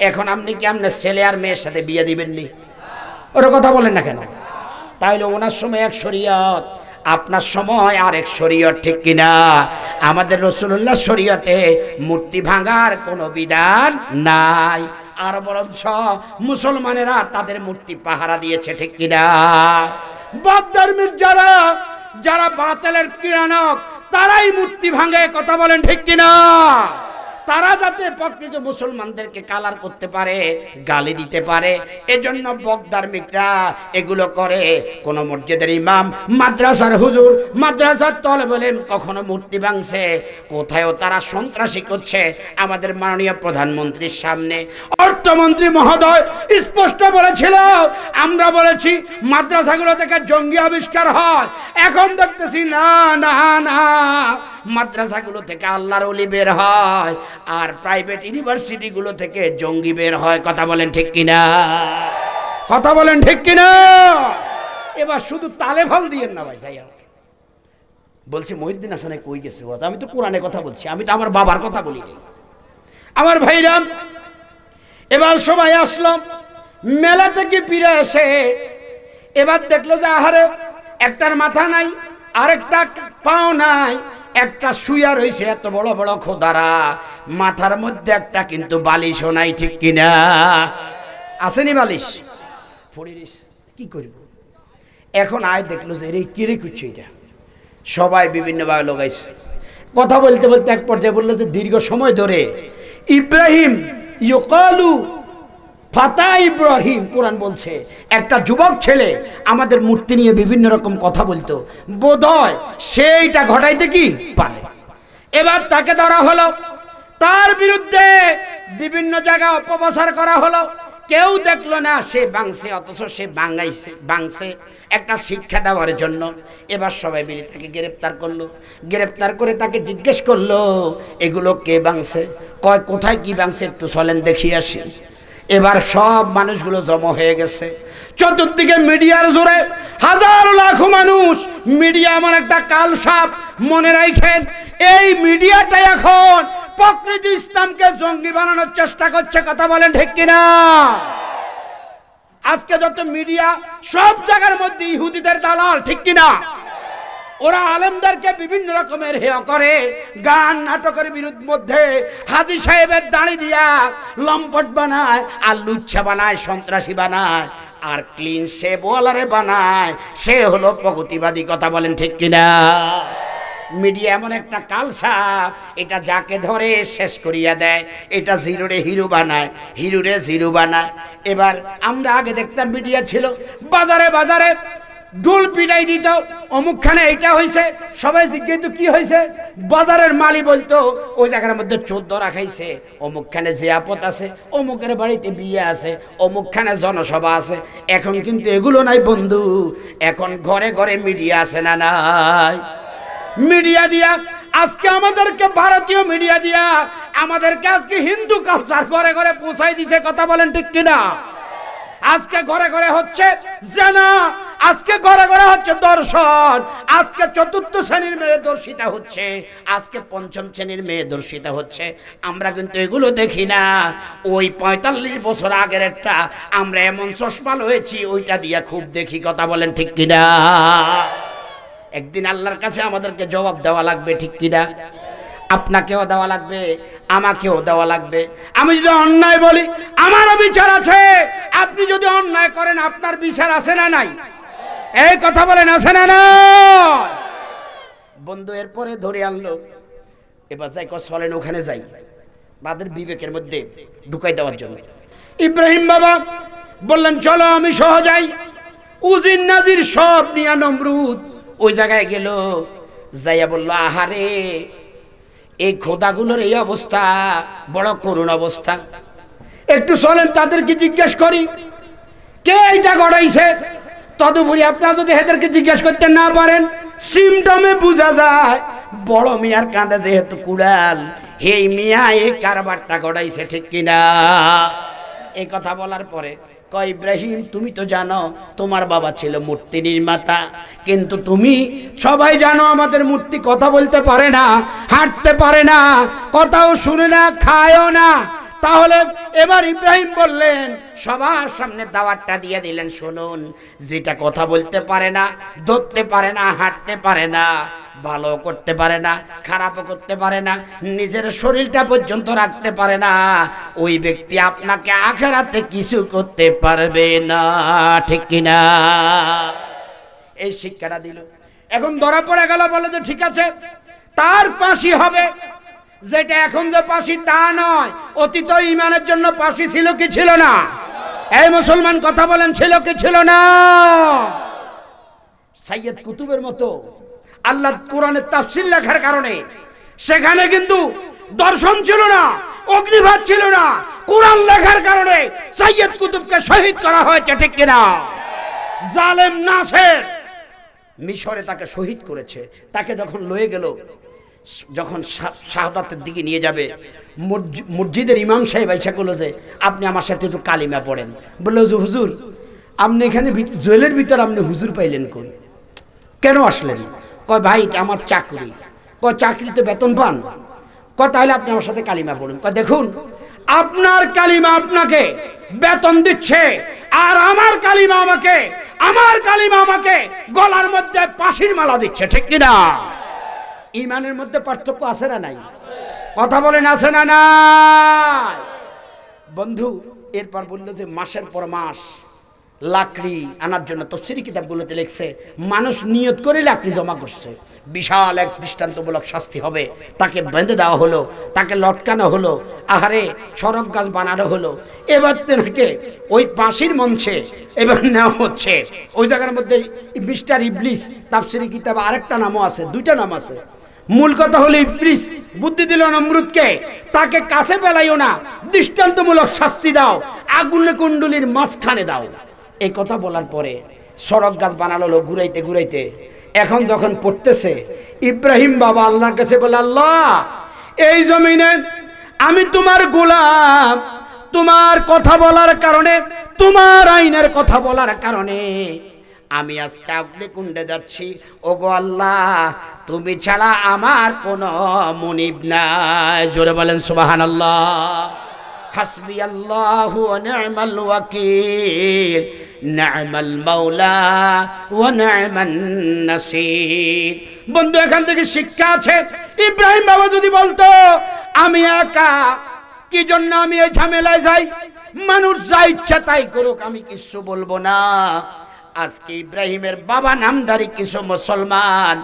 এখন আপনি কি আপনার ছেলে আর মেয়ের সাথে বিয়ে দিবেননি? ওরা কথা বলেন না কেন? তাইলে ওনার সময় এক শরীয়ত, আপনার সময় আর এক শরীয়ত, ঠিক কিনা? আমাদের রসুল্লাহ শরীয়তে মূর্তি ভাঙার কোনো বিধান নাই, আর বরঞ্চ মুসলমানেরা তাদের মূর্তি পাহারা দিয়েছে, ঠিক কিনা? বাদ ধর্মের যারা যারা বাতেলের কিরানক, তারাই মূর্তি ভাঙে, কথা বলেন ঠিক কিনা? তারা যাতে প্রকৃত মুসলমানদেরকে কালার করতে পারে, গালি দিতে পারে, এজন্য বকধার্মিকরা এগুলো করে। কোন মসজিদের ইমাম, মাদ্রাসার হুজুর, মাদ্রাসার তলবেল ইলম কখনো মূর্তি ভাঙছে, কোথায়ও তারা সন্ত্রাসী করছে। আমাদের মাননীয় প্রধানমন্ত্রীর সামনে অর্থমন্ত্রী মহোদয় স্পষ্ট বলেছিল, আমরা বলেছি মাদ্রাসাগুলো থেকে জঙ্গি আবিষ্কার হয়, এখন দেখতেছি না না না মাদ্রাসাগুলো থেকে আল্লাহর ওলি বের হয়, আর প্রাইভেট ইউনিভার্সিটিগুলো থেকে জঙ্গি বের হয়, কথা বলেন ঠিক কিনা? কথা বলেন ঠিক কিনা? এবার শুধু তালে ফল দিয়েন না ভাই, যাই বলছি মুহিউদ্দিন হাসান কই গেছে? আমি তো কোরআনে কথা বলছি, আমি তো আমার বাবার কথা বলিনি। আমার ভাইরাম, এবার সবাই আসলাম মেলা থেকে ফিরে এসে, এবার দেখলো যে আহারে একটার মাথা নাই, আরেকটা পাও নাই, একটা শুয়া রয়েছে এত বড় বড় খোদারা, মাথার মধ্যে একটা কিন্তু বালিশও নাই, ঠিক কিনা? আসেনি বালিশ, কি করব? এখন আয় দেখলো যে এই কিরে করছে, এটা সবাই বিভিন্নভাবে লাগাইছে। কথা বলতে বলতে এক পর্যায়ে বললো যে দীর্ঘ সময় ধরে ইব্রাহিম ইউকালু ফাতা ইব্রাহিম, কোরআন বলছে একটা যুবক ছেলে আমাদের মূর্তি নিয়ে বিভিন্ন রকম কথা বলতো, বোধহয় সেইটা ঘটাইতে কি পারে। এবার তাকে ধরা হলো, তার বিরুদ্ধে বিভিন্ন জায়গায় অপপ্রচার করা হলো, কেউ দেখলো না সে বাংছে, অথচ সে বাঙাইছে, বাংছে একটা শিক্ষা দেওয়ার জন্য। এবার সবাই মিলে তাকে গ্রেপ্তার করলো, গ্রেপ্তার করে তাকে জিজ্ঞেস করলো এগুলো কে বাংছে, কয় কোথায় কি বাংছে একটু চলেন দেখিয়ে আসি। এবার সব মানুষগুলো জমা হয়ে গেছে চতুর্দিকে মিডিয়ার জোরে, হাজার লাখো মানুষ। মিডিয়া আমার একটা কালসাপ, মনে রাখেন। এই মিডিয়াটা এখন প্রকৃত ইসলামকে জঙ্গি বানানোর চেষ্টা করছে, কথা বলেন ঠিক কিনা? আজকে যত মিডিয়া সব জায়গার মধ্যে ইহুদিদের দালাল, ঠিক কিনা? ওরা আলেমদেরকে বিভিন্ন রকমের হেয় করে, গান নাটকের বিরুদ্ধে মধ্যে হাজি সাহেবের দাঁড়ি দিয়া লম্পট বানায়, আর লুচ্ছা বানায়, সন্ত্রাসী বানায়, আর ক্লিন সে বোলারে বানায়, সে হলো প্রগতিবাদী, কথা বলেন ঠিক কিনা? মিডিয়া এমন একটা কালসাপ, এটা যাকে ধরে শেষ করিয়া দেয়, এটা জিরোরে হিরো বানায়, হিরোরে জিরো বানায়। এবার আমরা আগে দেখতাম মিডিয়া ছিল বাজারে বাজারে ডুল পিটাই দিত, অমুকখানে এটা হয়েছে, সবাই জিজ্ঞেস কি হয়েছে, বাজারের মালি বলতো ওই জায়গার মধ্যে চোদ্দ রাখাইছে, অমুকখানে জিয়াপত আছে, অমুকের বাড়িতে বিয়ে আছে, অমুকখানে জনসভা আছে। এখন কিন্তু এগুলো নাই বন্ধু, এখন ঘরে ঘরে মিডিয়া আছে না নাই? মিডিয়া দিয়া আজকে আমাদেরকে, ভারতীয় মিডিয়া দিয়া আমাদেরকে আজকে হিন্দু কালচার ঘরে ঘরে পৌঁছাই দিচ্ছে, কথা বলেন ঠিক কিনা? আজকে ঘরে ঘরে হচ্ছে জানা, আজকে ঘরে ঘরে হচ্ছে দর্শন, আজকে চতুর্থ শ্রেণীর মেয়ে দর্শিতা হচ্ছে, আজকে পঞ্চম শ্রেণীর মেয়ে দর্শিতা হচ্ছে। আমরা কিন্তু এগুলো দেখি না। ওই পঁয়তাল্লিশ বছর আগের একটা আমরা এমন চশমা লয়েছি, ওইটা দিয়া খুব দেখি, কথা বলেন ঠিক কিনা? একদিন আল্লাহর কাছে আমাদেরকে জবাব দেওয়া লাগবে, ঠিক কিনা? আপনাকেও দেওয়া লাগবে, আমাকেও দেওয়া লাগবে। আমি যদি অন্যায় বলি আমারও বিচার আছে, আপনি যদি অন্যায় করেন আপনার বিচার আছে না নাই? এই কথা বলেন আছে না না বন্ধু? এরপরে ধরে আনলো, এবার যাই চলেন ওখানে যাই, তাদের বিবেকের মধ্যে ঢুকাই দেওয়ার জন্য। ইব্রাহিম বাবা বললেন চলো আমি সহ যাই, উজির নাজির সব নিয়া নমরুদ ওই জায়গায় গেল, যাইয়া বললো আহারে এই খোদাগুলোর এই অবস্থা, বড় করুণ অবস্থা, একটু চলেন তাদেরকে জিজ্ঞেস করি কে এটা ঘটাইছে। তদুপরি আপনারা যদি এদেরকে জিজ্ঞেস করতে না পারেন, সিমটমে বোঝা যায় বড় মিয়ার কাঁধে যেহেতু কুড়াল, হেই মিয়া এই কারবারটা ঘটাইছে, ঠিক কিনা? এই কথা বলার পরে কয় ইব্রাহিম তুমি তো জানো তোমার বাবা ছিল মূর্তি নির্মাতা, কিন্তু তুমি সবাই জানো আমাদের মূর্তি কথা বলতে পারে না, হাঁটতে পারে না, কথাও শুনে না, খায়ও না। তাহলে এবার ইব্রাহিম বললেন, সবার সামনে দাওয়াতটা দিয়ে দিলেন, শুনুন, যেটা কথা বলতে পারে না, ধরতে পারে না, হাঁটতে পারে না, ভালো করতে পারে না, খারাপও করতে পারে না, নিজের শরীরটা পর্যন্ত রাখতে পারে না, ওই ব্যক্তি আপনাকে আখেরাতে কিছু করতে পারবে না, ঠিক কিনা? এই শিক্ষাটা দিল। এখন ধরা পড়ে গেল, বলে যে ঠিক আছে তার ফাঁসি হবে, যেটা এখন যে ফাঁসি তা নয়, অতীত ইমানের জন্য ফাঁসি ছিল কি ছিল না? এই মুসলমান কথা বলেন, ছিল কি ছিল না? সাইয়্যেদ কুতুবের মতো আল্লাহ কোরআনের তাফসীর লেখার কারণে সেখানে কিন্তু দর্শন ছিল না, অগ্নিভাত ছিল না, কোরআন লেখার কারণে সাইয়্যেদ কুতুবকে শহীদ করা হয়েছে, ঠিক কিনা? জালেম নাসের মিশরে তাকে শহীদ করেছে। তাকে যখন লয়ে গেল, যখন শাহাদাতের দিকে নিয়ে যাবে, মসজিদের ইমাম সাহেব আইসা করলো যে আপনি আমার সাথে একটু কালিমা পড়েন। বললো যে হুজুর আপনি এখানে জেলের ভিতর আপনি হুজুর পাইলেন কোন, কেন আসলেন? কয় ভাই আমার চাকরি। কয় চাকরিতে বেতন পান? কয় তাহলে আপনি আমার সাথে কালিমা পড়ুন। কয় দেখুন আপনার কালিমা আপনাকে বেতন দিচ্ছে, আর আমার কালিমা আমাকে আমার কালিমা আমাকে গলার মধ্যে পাশির মালা দিচ্ছে, ঠিক কিনা? ইমানের মধ্যে পার্থক্য আছে না নাই? কথা বলেন আছে না নাই? বন্ধু, এরপর বললো যে মাসের পর মাস লাকড়ি আনার জন্য তাফসীর কিতাবগুলোতে লিখছে, মানুষ নিয়ত করে লাকড়ি জমা করছে, বিশাল এক দৃষ্টান্তমূলক শাস্তি হবে। তাকে বেঁধে দেওয়া হলো, তাকে লটকানো হলো, আহারে সরব গাছ বানানো হলো। এবার তাকে ওই ফাঁসির মঞ্চে এবার নেওয়া হচ্ছে। ওই জায়গার মধ্যে মিস্টার ইবলিস, তাফসীর কিতাব আরেকটা নামও আছে, দুইটা নাম আছে। মূল কথা হলো ইবলিস বুদ্ধি দিল নমরুদকে, তাকে কাছে পেলাইও না, দৃষ্টান্তমূলক শাস্তি দাও, আগুনে কুণ্ডুলির মাঝখানে দাও। এই কথা বলার পরে সড়ক গাছ বানালো হলো ঘুরাইতে ঘুরাইতে। এখন যখন পড়তেছে ইব্রাহিম বাবা আল্লাহর কাছে বলে, আল্লাহ এই জমিনে আমি তোমার গোলাম, তোমার কথা বলার কারণে, তোমার আইনের কথা বলার কারণে আমি আজকে অগ্নিকুণ্ডে যাচ্ছি। ওগো আল্লাহ, তুমি ছাড়া আমার কোনো মুনিব নাই। জোরে বলেন সুবহানাল্লাহ। হাসবি আল্লাহু ওয়া নি'মাল ওয়াকিল, নি'মাল মাওলা ওয়া নি'মান নাসীর। বন্ধু, এখান থেকে শিক্ষা আছে, ইব্রাহিম বাবা যদি বলতো আমি একা, কি জন্য আমি এই ঝামেলায় যাই, মানুষ যা ইচ্ছা তাই করুক, আমি কিছু বলবো না। আজকে ইব্রাহিমের বাবা নামধারী কিছু মুসলমান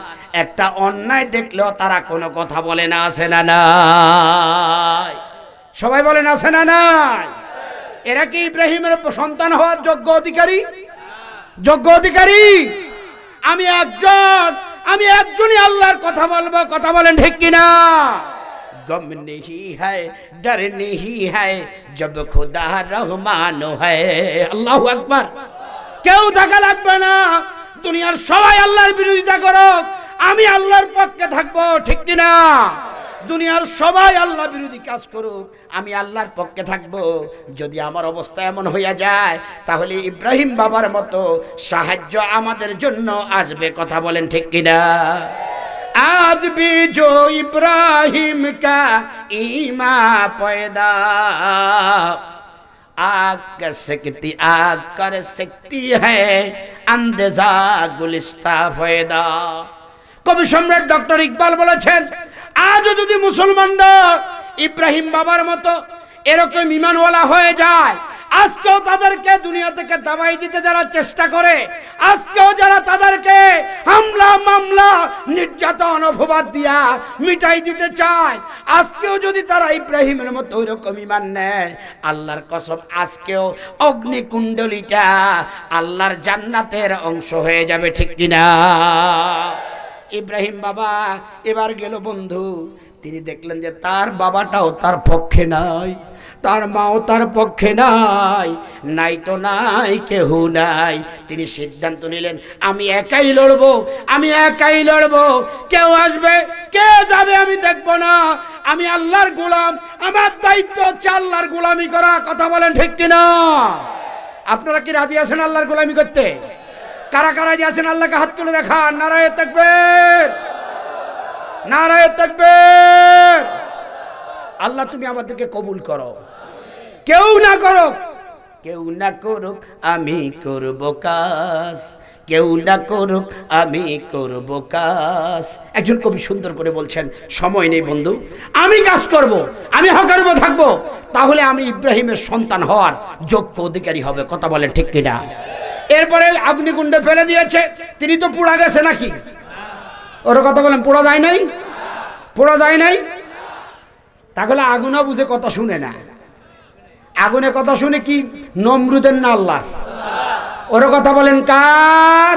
একটা অন্যায় দেখলেও তারা কোনো কথা বলে না, আছে না নাই? সবাই বলেন আছে না নাই? এরা কি ইব্রাহিমের সন্তান হওয়ার যোগ্য অধিকারী? যোগ্য অধিকারী আমি একজন, আমি একজনই আল্লাহর কথা বলবো। কথা বলেন ঠিক কিনা? গম নেহি হ্যায় ডর নেহি হ্যায় জব খুদা রহমান হ্যায়। আল্লাহু আকবার। কেউ থাকা লাগবে না, দুনিয়ার সবাই আল্লাহর বিরোধিতা করুক, আমি আল্লাহর পক্ষে থাকবো, ঠিক কিনা? দুনিয়ার সবাই আল্লাহ বিরোধী কাজ করুক, আমি আল্লাহর পক্ষে থাকব। যদি আমার অবস্থা এমন হইয়া যায়, তাহলে ইব্রাহিম বাবার মতো সাহায্য আমাদের জন্য আসবে। কথা বলেন ঠিক কিনা? আজ ভি জো ইব্রাহিম কা ঈমা পয়দা, আগ কর সকতি আগ কর সকতি হ্যায় আন্দেজা গুলিস্তা ফয়দা। কবি সম্রাট ডক্টর ইকবাল বলেছেন, আজও যদি মুসলমানরা ইব্রাহিম বাবার মতো এরকম ইমানওয়ালা হয়ে যায়, আজকেও তাদেরকে দুনিয়া থেকে দাবাই দিতে যারা চেষ্টা করে, আজকেও যারা তাদেরকে হামলা মামলা নির্যাতন অপবাদ দিয়া মিটাই দিতে চায়, আজকেও যদি তারা ইব্রাহিমের মতো ওইরকম ইমান নেয়, আল্লাহর কসম আজকেও অগ্নিকুণ্ডলিটা আল্লাহর জান্নাতের অংশ হয়ে যাবে, ঠিক কিনা? ইব্রাহিম বাবা এবার গেল বন্ধু, তিনি দেখলেন যে তার বাবাটাও তার পক্ষে নাই, তার মাও তার পক্ষে নাই, নাই তো নাই, কেহ নাই। তিনি সিদ্ধান্ত নিলেন, আমি একাই লড়বো, আমি একাই লড়বো, কেউ আসবে কে যাবে আমি দেখবো না, আমি আল্লাহর গোলাম, আমার দায়িত্ব হচ্ছে আল্লাহর গোলামি করা। কথা বলেন ঠিক কিনা? আপনারা কি রাজি আছেন আল্লাহর গোলামি করতে? কারা কারা রাজি আছেন আল্লাহকে হাত তুলে দেখান। নারায়ে তাকবীর, নারায়ে তাকবীর। আল্লাহ তুমি আমাদেরকে কবুল করো। কেউ না করুক, কেউ না করুক আমি করব কাজ, কেউ না করুক আমি করব কাজ। একজন কবি সুন্দর করে বলছেন, সময় নেই বন্ধু, আমি কাজ করব, আমি হকারব থাকবো, তাহলে আমি ইব্রাহিমের সন্তান হওয়ার যোগ্য অধিকারী হবে। কথা বলেন ঠিক কিনা? এরপরে আগ্নিকুণ্ডে ফেলে দিয়েছে, তিনি তো পুড়া গেছে নাকি? ওর কথা বলেন, পোড়া যায় নাই, পোড়া যায় নাই। তাহলে আগুনও বুঝে কথা শুনে না, আগুনে কথা শুনে কি নমরুদের না আল্লাহ? ওর কথা বলেন কার?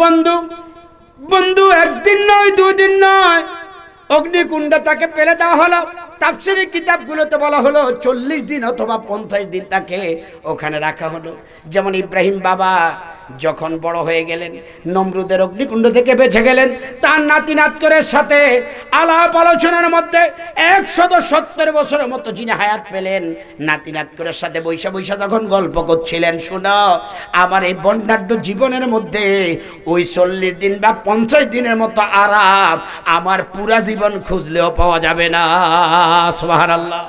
বন্ধু, বন্ধু একদিন নয়, দুদিন নয়, অগ্নিকুণ্ড তাকে ফেলে দেওয়া হলো। তাফসিরে কিতাবগুলোতে বলা হলো চল্লিশ দিন অথবা পঞ্চাশ দিন তাকে ওখানে রাখা হলো। যেমন ইব্রাহিম বাবা যখন বড় হয়ে গেলেন, নমরুদের অগ্নিকুণ্ড থেকে বেঁচে গেলেন, তার নাতি নাতকরের সাথে আলাপ আলোচনার মধ্যে একশত সত্তর বছরের মতো যিনি হায়াত পেলেন, নাতি নাতকরের সাথে বৈশা বৈশা যখন গল্প করছিলেন, শোনো আমার এই বন্যাঢ্য জীবনের মধ্যে ওই চল্লিশ দিন বা পঞ্চাশ দিনের মতো আরাম আমার পুরা জীবন খুঁজলেও পাওয়া যাবে না। সুবহানাল্লাহ।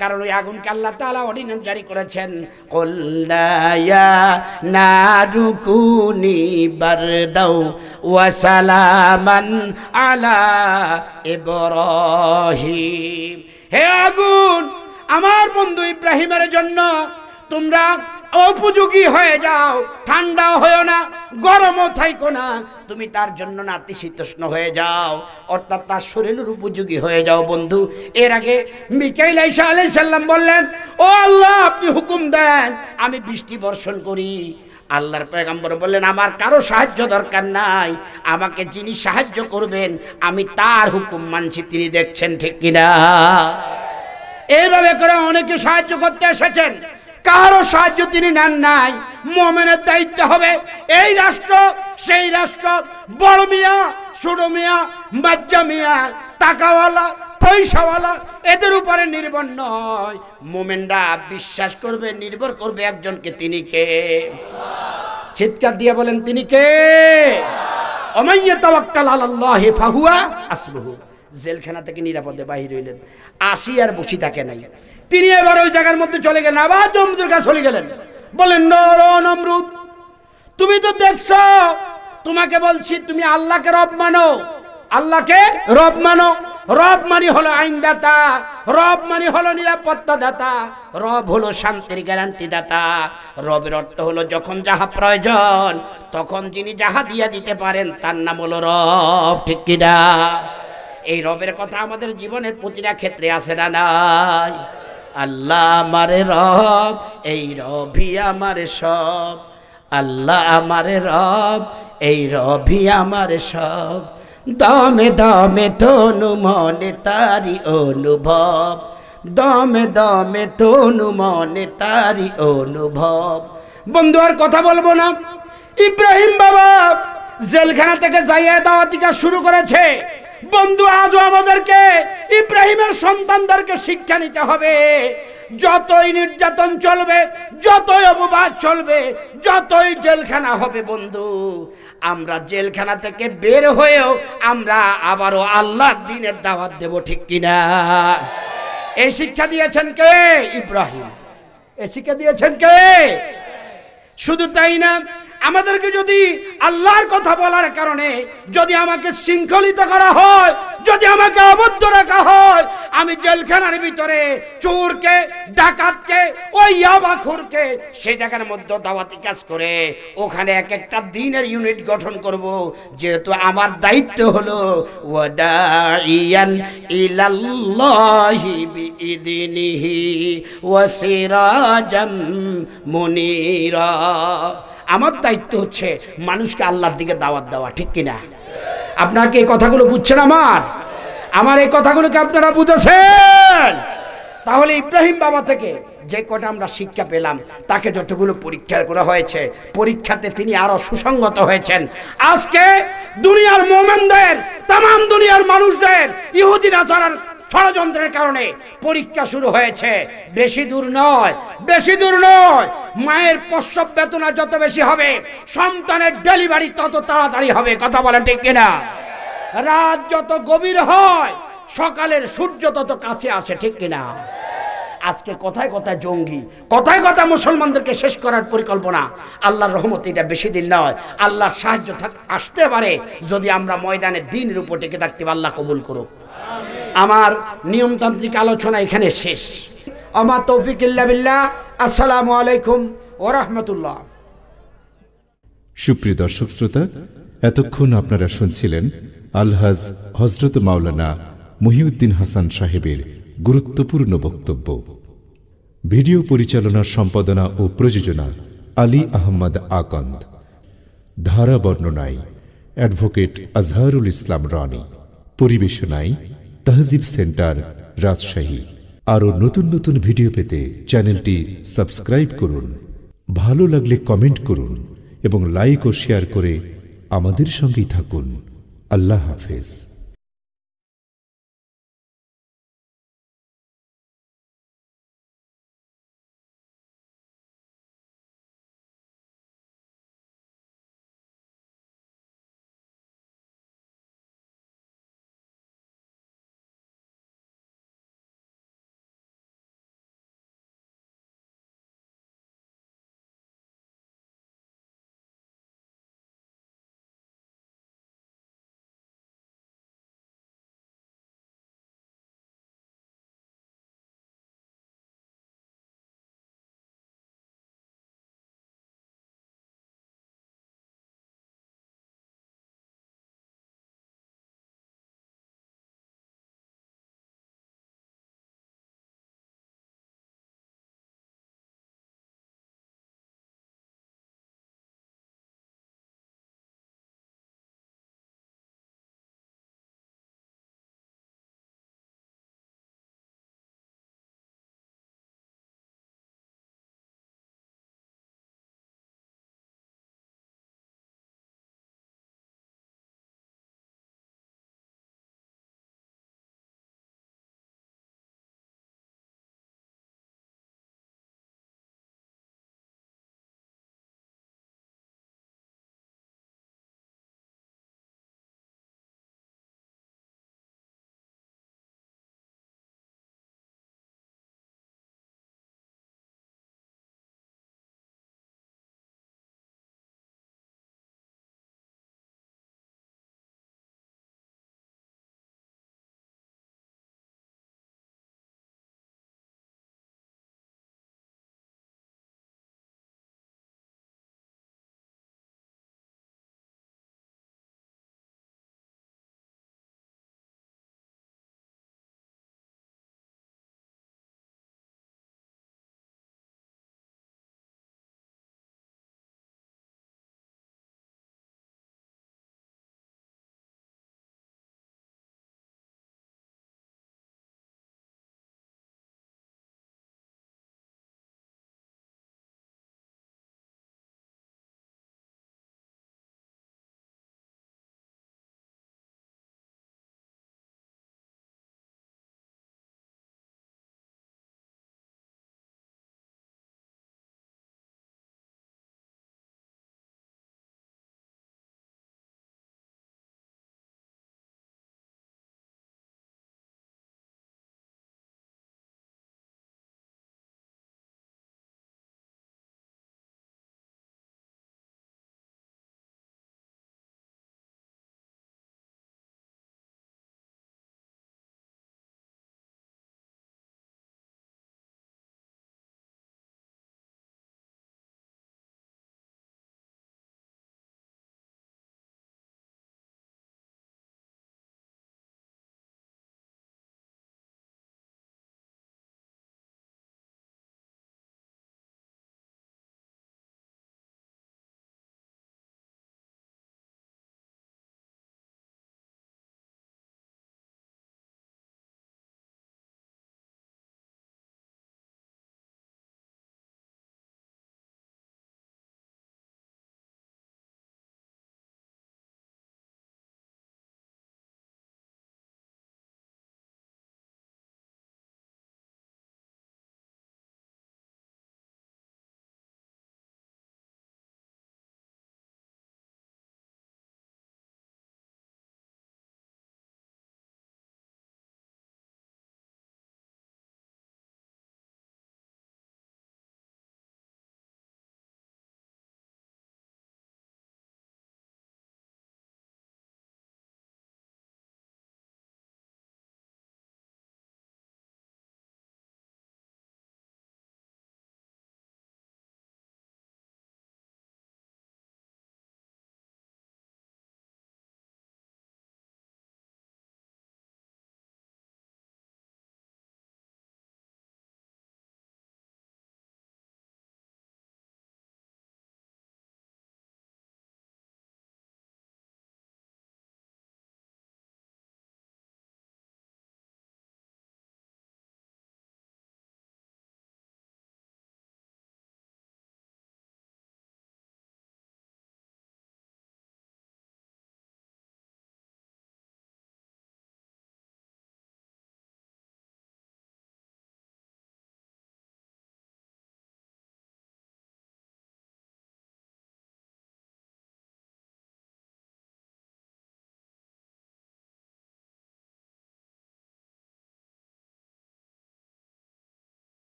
কারণ ওই আগুনকে আল্লাহ তাআলা অর্ডিন্যান্স জারি করেছেন, কল্লায়া নারুকুনি বারদাও ওয়া সালামান আলা ইব্রাহিম। হে আগুন, আমার বন্ধু ইব্রাহিমের জন্য তোমরা উপযোগী হয়ে যাও, ঠান্ডা হয়েও না, গরমও থাইকো না, তুমি তার জন্য নাতিশীতোষ্ণ হয়ে যাও, অর্থাৎ তার শরীরের উপযোগী হয়ে যাও। বন্ধু, এর আগে মিকাইল ঈসা আলাইহিস সালাম বললেন, ও আল্লাহ আপনি হুকুম দেন আমি বৃষ্টি বর্ষণ করি। আল্লাহর পয়গম্বর বললেন, আমার কারো সাহায্য দরকার নাই, আমাকে যিনি সাহায্য করবেন আমি তার হুকুম মানছি, তিনি দেখছেন। ঠিক কিনা? এইভাবে করে অনেকে সাহায্য করতে এসেছেন, কারো সাহায্য তিনি নেন নাই। মোমেনের দায়িত্ব হবে এই রাষ্ট্র সেই রাষ্ট্র, বড় মিয়া ছোট মিয়া মাঝারি মিয়া টাকাওয়ালা পয়সাওয়ালা এদের উপরে নির্ভর নয়। মোমেনরা বিশ্বাস করবে, নির্ভর করবে একজনকে, তিনি কে? চিৎকার দিয়ে বলেন তিনি কে? ওমান ইয়াতাওয়াক্কাল আলাল্লাহি ফাহুয়া আসবুহু। জেলখানা থেকে নিরাপদে বাহির হইলেন, আসি আর বসি থাকে নাই, তিনি এবার ওই জায়গার মধ্যে চলে গেলেন, আবার নমরুদের কাছে চলে গেলেন, বলেন নমরুদ তুমি তো দেখছ, তোমাকে বলছি তুমি আল্লাহকে রব মানো, আল্লাহকে রব মানো। রব মানে হলো আইনদাতা, রব মানে হলো নিরাপত্তা দাতা, রব হলো শান্তির গ্যারান্টি দাতা। রবের অর্থ হলো যখন যাহা প্রয়োজন তখন যিনি যাহা দিয়া দিতে পারেন তার নাম হলো রব। ঠিক কিনা? এই রবের কথা আমাদের জীবনের প্রতিটা ক্ষেত্রে আসে না নাই? আল্লাহ আমার রব, এই রবি আমার সব, আল্লাহ আমার রব, এই রবি আমার সব, দমে দমে তনু মনে তারি অনুভব, দমে দমে তনু মনে তারি অনুভব। বন্ধু আর কথা বলবো না, ইব্রাহিম বাবা জেলখানা থেকে যাইয়া দাওয়াতি কাজ শুরু করেছে। বন্ধু আজও আমাদেরকে ইব্রাহিমের সন্তানদেরকে শিক্ষা নিতে হবে, যতই নির্যাতন চলবে, যতই অপবাদ চলবে, যতই জেলখানা হবে, বন্ধু আমরা জেলখানা থেকে বের হয়েও আমরা আবারও আল্লাহর দ্বীনের দাওয়াত দেব। ঠিক কিনা? এই শিক্ষা দিয়েছেন কে? ইব্রাহিম। এই শিক্ষা দিয়েছেন কে? শুধু তাই না, আমাদেরকে যদি আল্লাহর কথা বলার কারণে যদি আমাকে শৃঙ্খলিত করা হয়, যদি আমাকে আবদ্ধ রাখা হয়, আমি জেলখানার ভিতরে চোরকে, ডাকাতকে, ওই ইয়াবাখোরকে সেই জায়গার মধ্যে দাওয়াতি কাজ করে ওখানে এক একটা দিনের ইউনিট গঠন করব, যেহেতু আমার দায়িত্ব হলো ওয়াদাইয়ান ইলাল্লাহি বিইযনিহি ওয়া সিরাজাম মুনীরা। আমার দায়িত্ব হচ্ছে মানুষকে আল্লাহর দিকে দাওয়াত দেওয়া। ঠিক কিনা? আপনারা কি এই কথাগুলো বুঝছেন? আমার আমার এই কথাগুলোকে আপনারা বুঝেছেন? তাহলে ইব্রাহিম বাবা থেকে যে কটা আমরা শিক্ষা পেলাম, তাকে যতগুলো পরীক্ষা করা হয়েছে, পরীক্ষাতে তিনি আরো সুসংগত হয়েছেন। আজকে দুনিয়ার মোমেনদের, তাম দুনিয়ার মানুষদের, ইহুদি নাসারার ষড়যন্ত্রের কারণে পরীক্ষা শুরু হয়েছে। বেশি দূর নয়, বেশি দূর নয়, মায়ের প্রসব বেদনা যত বেশি হবে সন্তানের ডেলিভারি তত তাড়াতাড়ি হবে। কথা বলেন ঠিক কিনা? রাত যত গভীর হয় সকালের সূর্য তত কাছে আসে, ঠিক কিনা? আজকে কথায় কথায় জঙ্গি, কথায় কথায় মুসলমানদেরকে শেষ করার পরিকল্পনা। আল্লাহর রহমত এটা বেশি দিন নয়, আল্লাহর সাহায্য আসতে পারে যদি আমরা ময়দানে দিনের উপর টিকে থাকতে পারি। আল্লাহ কবুল করুক। আমার নিয়মতান্ত্রিক আলোচনা এখানে শেষ। আমার তৌফিক ইল্লা বিল্লাহ। আসসালামু আলাইকুম ওয়া রাহমাতুল্লাহ। সুপ্রিয় দর্শক শ্রোতা, এতক্ষণ আপনারা শুনছিলেন আলহাজ হযরত মাওলানা মুহিউদ্দিন হাসান সাহেবের গুরুত্বপূর্ণ বক্তব্য। ভিডিও পরিচালনার সম্পাদনা ও প্রযোজনা আলী আহমদ আকন্দ, ধারা বর্ণনায় অ্যাডভোকেট আজহারুল ইসলাম রানি, পরিবেশনায় তাহজিব সেন্টার রাজশাহী। আরও নতুন নতুন ভিডিও পেতে চ্যানেলটি সাবস্ক্রাইব করুন, ভালো লাগলে কমেন্ট করুন এবং লাইক ও শেয়ার করে আমাদের সঙ্গেই থাকুন। আল্লাহ হাফেজ।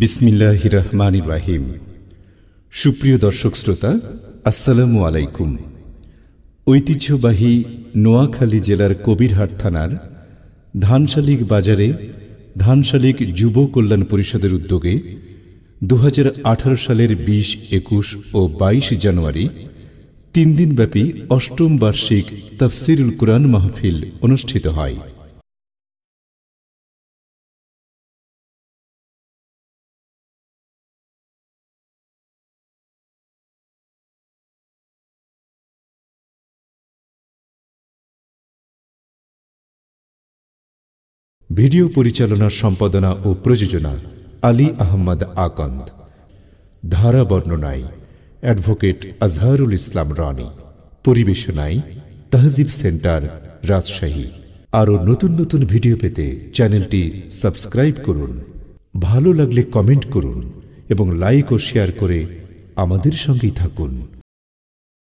বিসমিল্লাহির রহমানির রহিম। সুপ্রিয় দর্শক শ্রোতা, আসসালামু আলাইকুম। ঐতিহ্যবাহী নোয়াখালী জেলার কবিরহাট থানার ধানশালিক বাজারে ধানশালিক যুব কল্যাণ পরিষদের উদ্যোগে দু হাজার আঠারো সালের বিশ, একুশ ও বাইশ জানুয়ারি তিন দিনব্যাপী অষ্টম বার্ষিক তাফসিরুল কোরআন মাহফিল অনুষ্ঠিত হয়। ভিডিও পরিচালনার সম্পাদনা ও প্রযোজনা আলী আহমদ আকন্দ, ধারা বর্ণনায় অ্যাডভোকেট আজহারুল ইসলাম রানি, পরিবেশনায় তাহজিব সেন্টার রাজশাহী। আরও নতুন নতুন ভিডিও পেতে চ্যানেলটি সাবস্ক্রাইব করুন, ভালো লাগলে কমেন্ট করুন এবং লাইক ও শেয়ার করে আমাদের সঙ্গেই থাকুন।